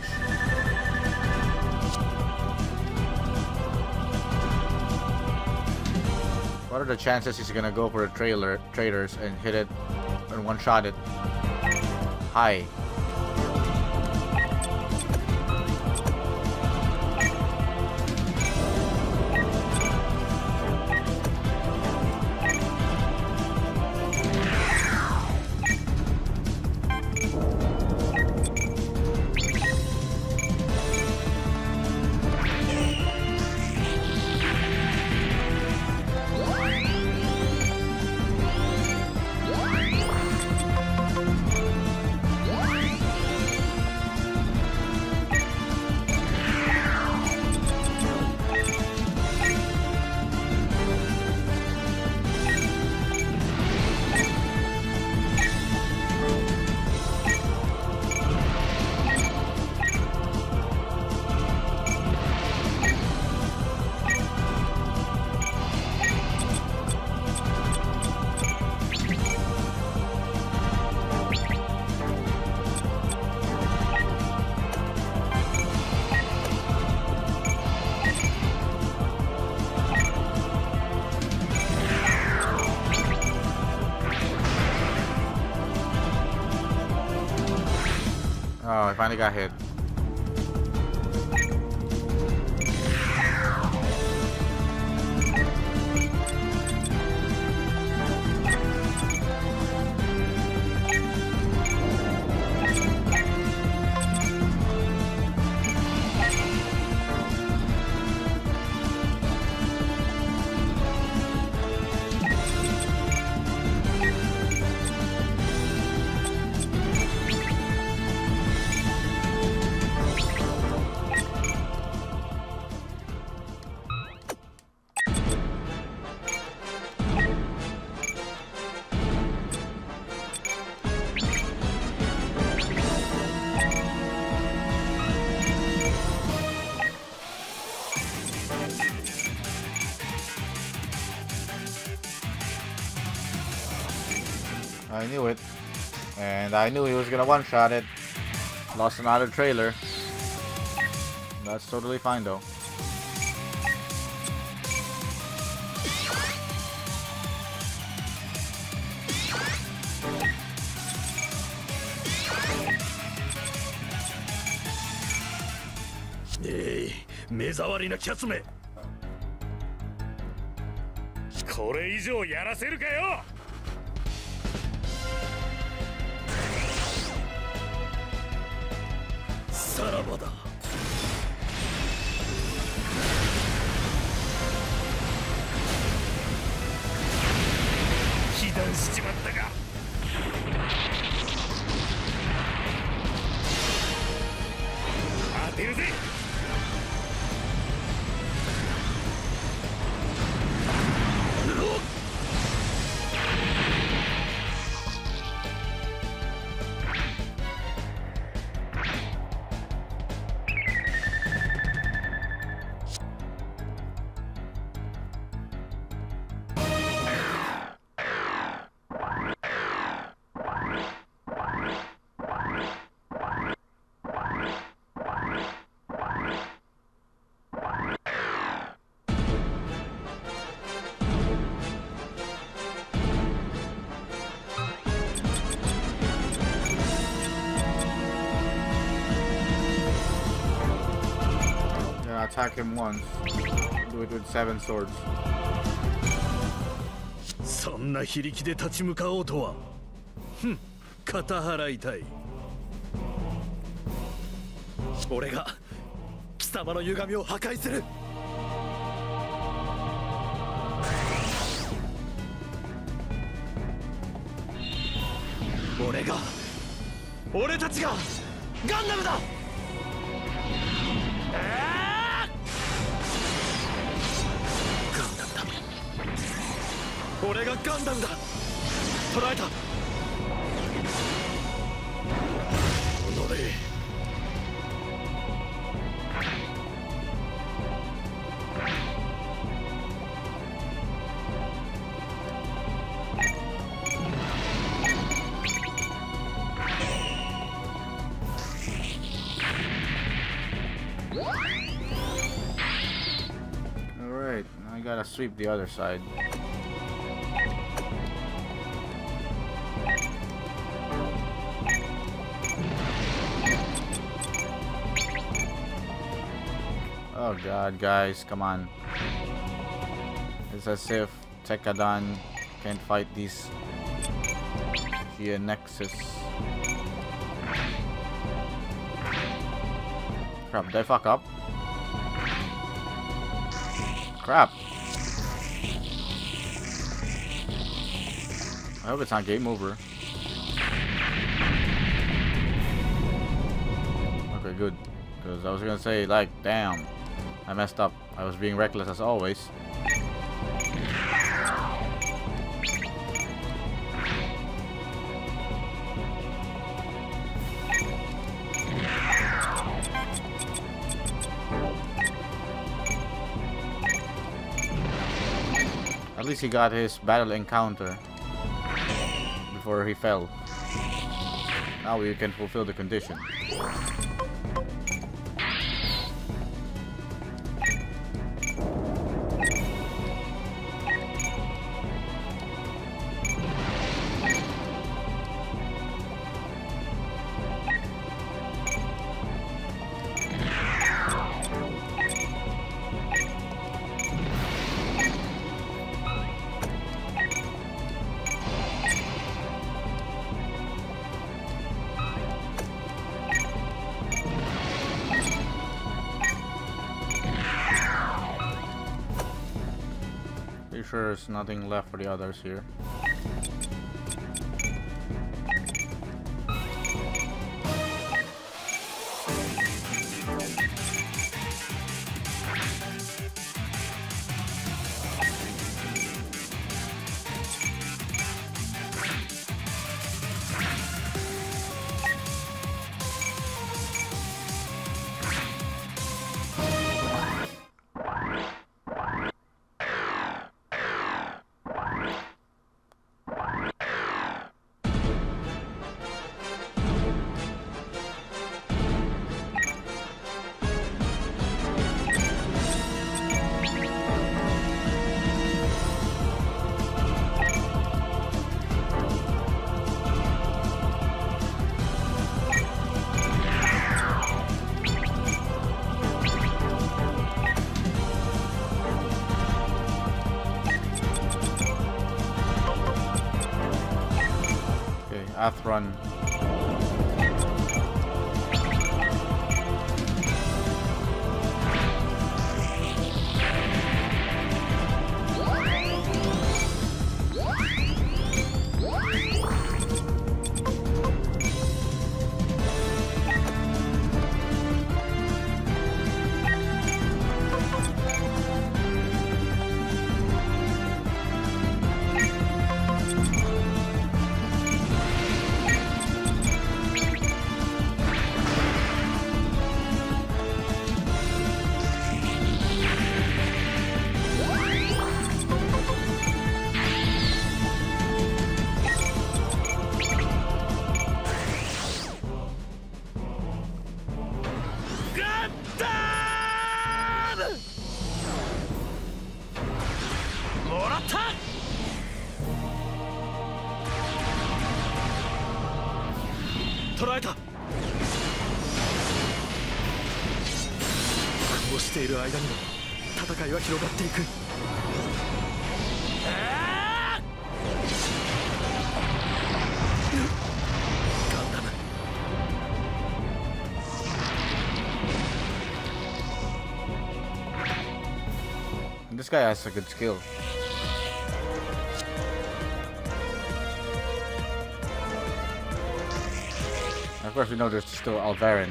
What are the chances he's gonna go for a traders and hit it and one-shot it? High. Oh, I finally got hit. I knew it, and I knew he was gonna one-shot it. Lost another trailer. That's totally fine though. 目障りなキャツめ。これ以上やらせるかよ。さらばだ。 被弾しちまったが当てるぜ。Attack him once. Do it with 7 swords. Sweep the other side. Oh god, guys, come on. It's as if Tekkadan can't fight these GN-X's. Crap, did I fuck up? Crap. I hope it's not game over. Okay, good. Because I was gonna say, like, damn, I messed up. I was being reckless as always. At least he got his battle encounter before he fell. Now you can fulfill the condition. There's nothing left for the others here. Athrun. This guy has a good skill. Of course, we know there's still Alvarin.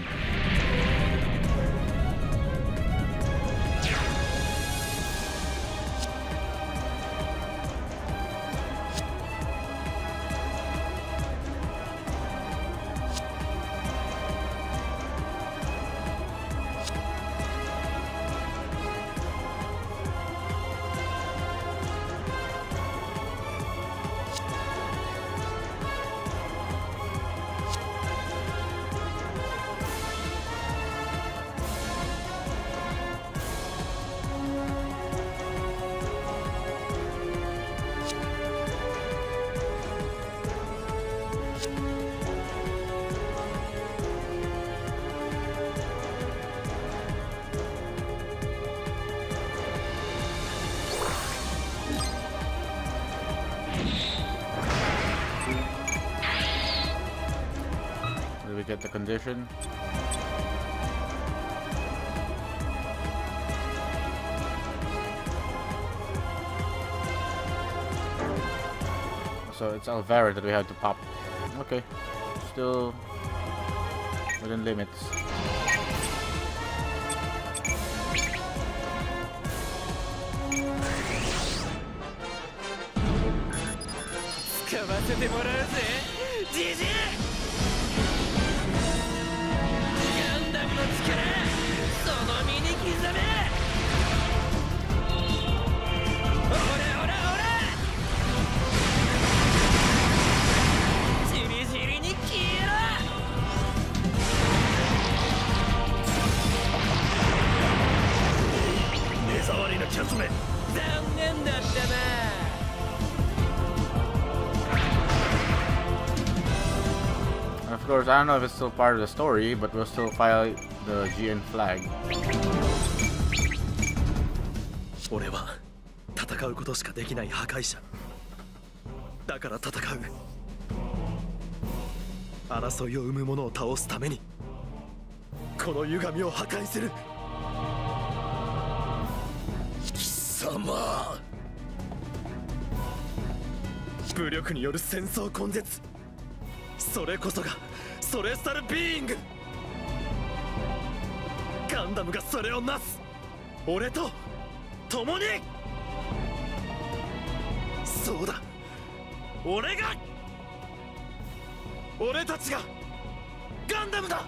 The condition. So it's Alvaro that we have to pop. Okay, still within limits. I don't know if it's still part of the story, but we'll still file the GN flag. Celestial Being! Gundam がそれをなす。俺と共に。そうだ。俺が。俺たちがガンダムだ。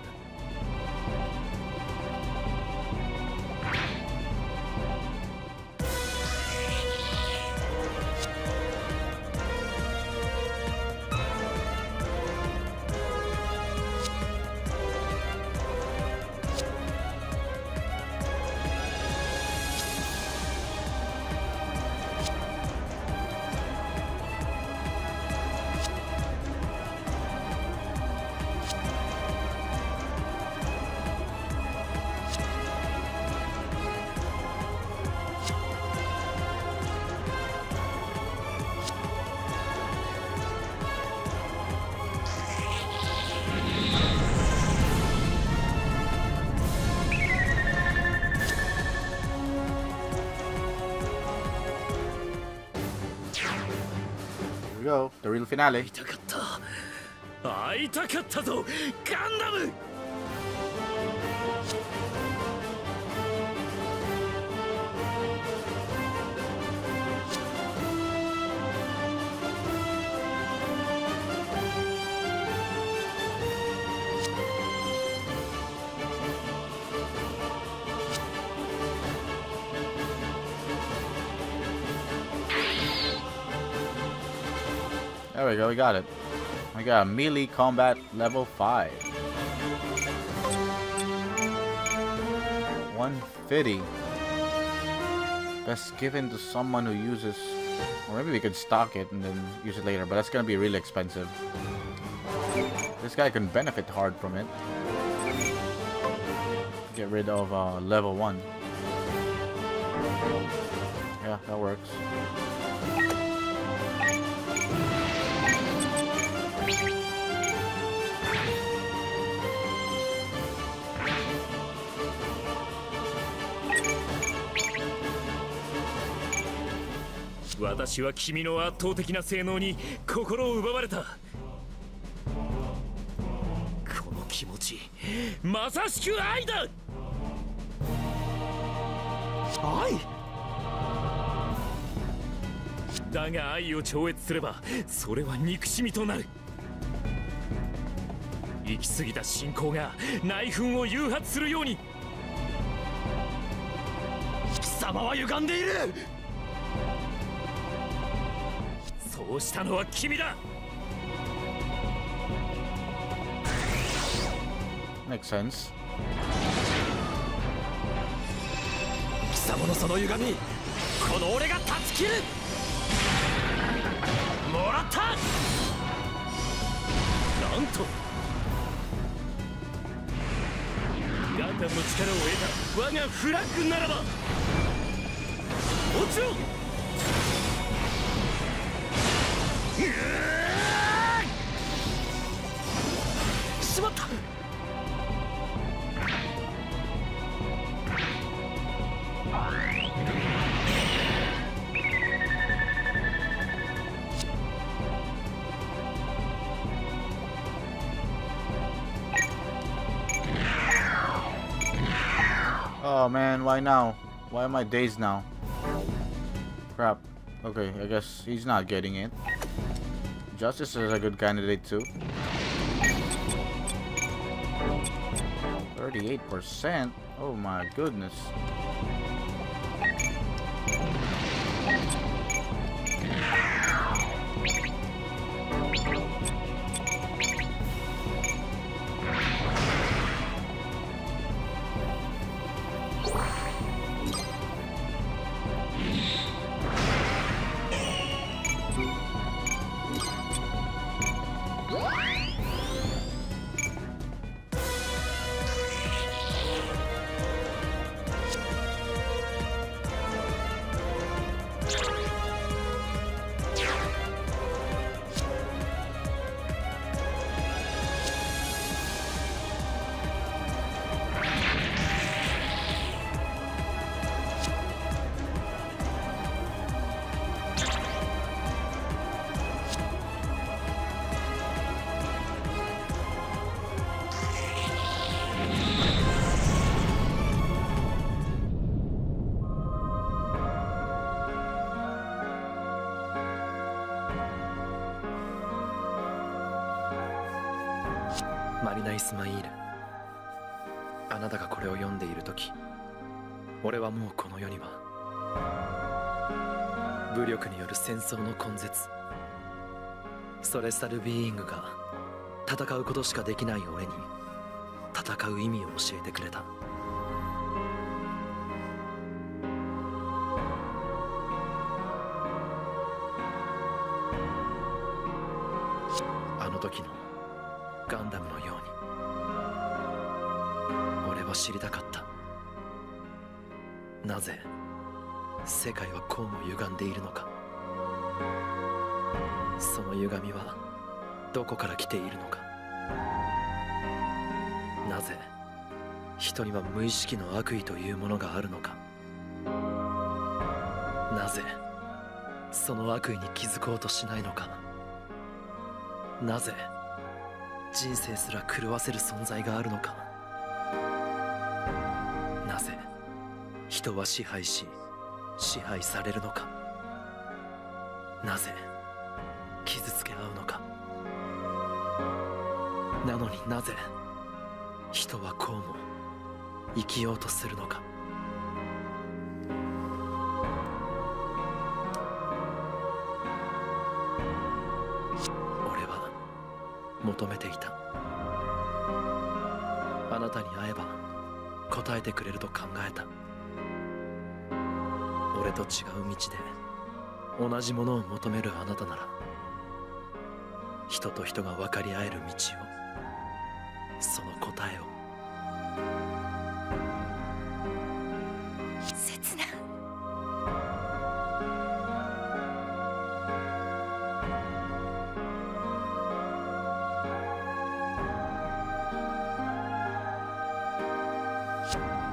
the real finale. There we go, we got it. I got melee combat level 5. 150. That's given to someone who uses... Or maybe we could stock it and then use it later, but that's gonna be really expensive. This guy can benefit hard from it. Get rid of level 1. Yeah, that works. Makes sense. Oh man, why now? Why am I dazed now? Crap. Okay, I guess he's not getting it. Justice is a good candidate too. 38%? Oh my goodness. Marina Ismail, なぜ人生すら狂わせる存在があるのか。なぜ人は支配し支配されるのか。なぜ傷つけ合うのか。なのになぜ人はこうも生きようとするのか。俺は求めていた。あなたに会えば答えてくれると考えた。俺と違う道で同じものを求めるあなたなら、人と人が分かり合える道を、その答えを。刹那。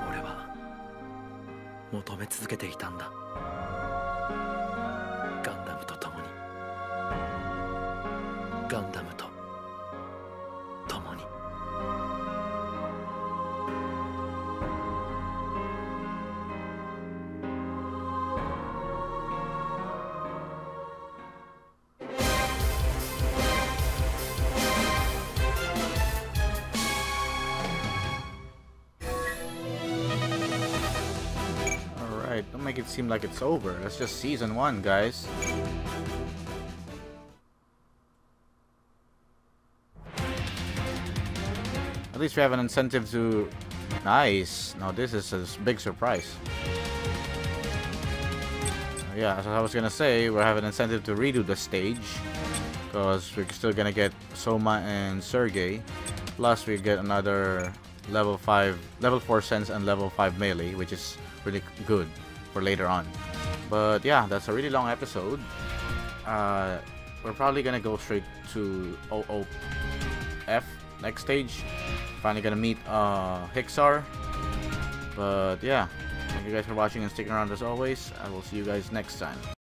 俺は求め続けていたんだ。ガンダムと共に。ガンダムと共に。It seemed like it's over. That's just season one, guys. At least we have an incentive to... Nice. Now this is a big surprise. Yeah, as I was gonna say, we have an incentive to redo the stage, because we're still gonna get Soma and Sergei. Plus we get another level 4 sense and level 5 melee, which is really good for later on. But yeah, that's a really long episode. We're probably gonna go straight to OOF next stage. Finally gonna meet Hixar. But yeah, thank you guys for watching and sticking around as always. I will see you guys next time.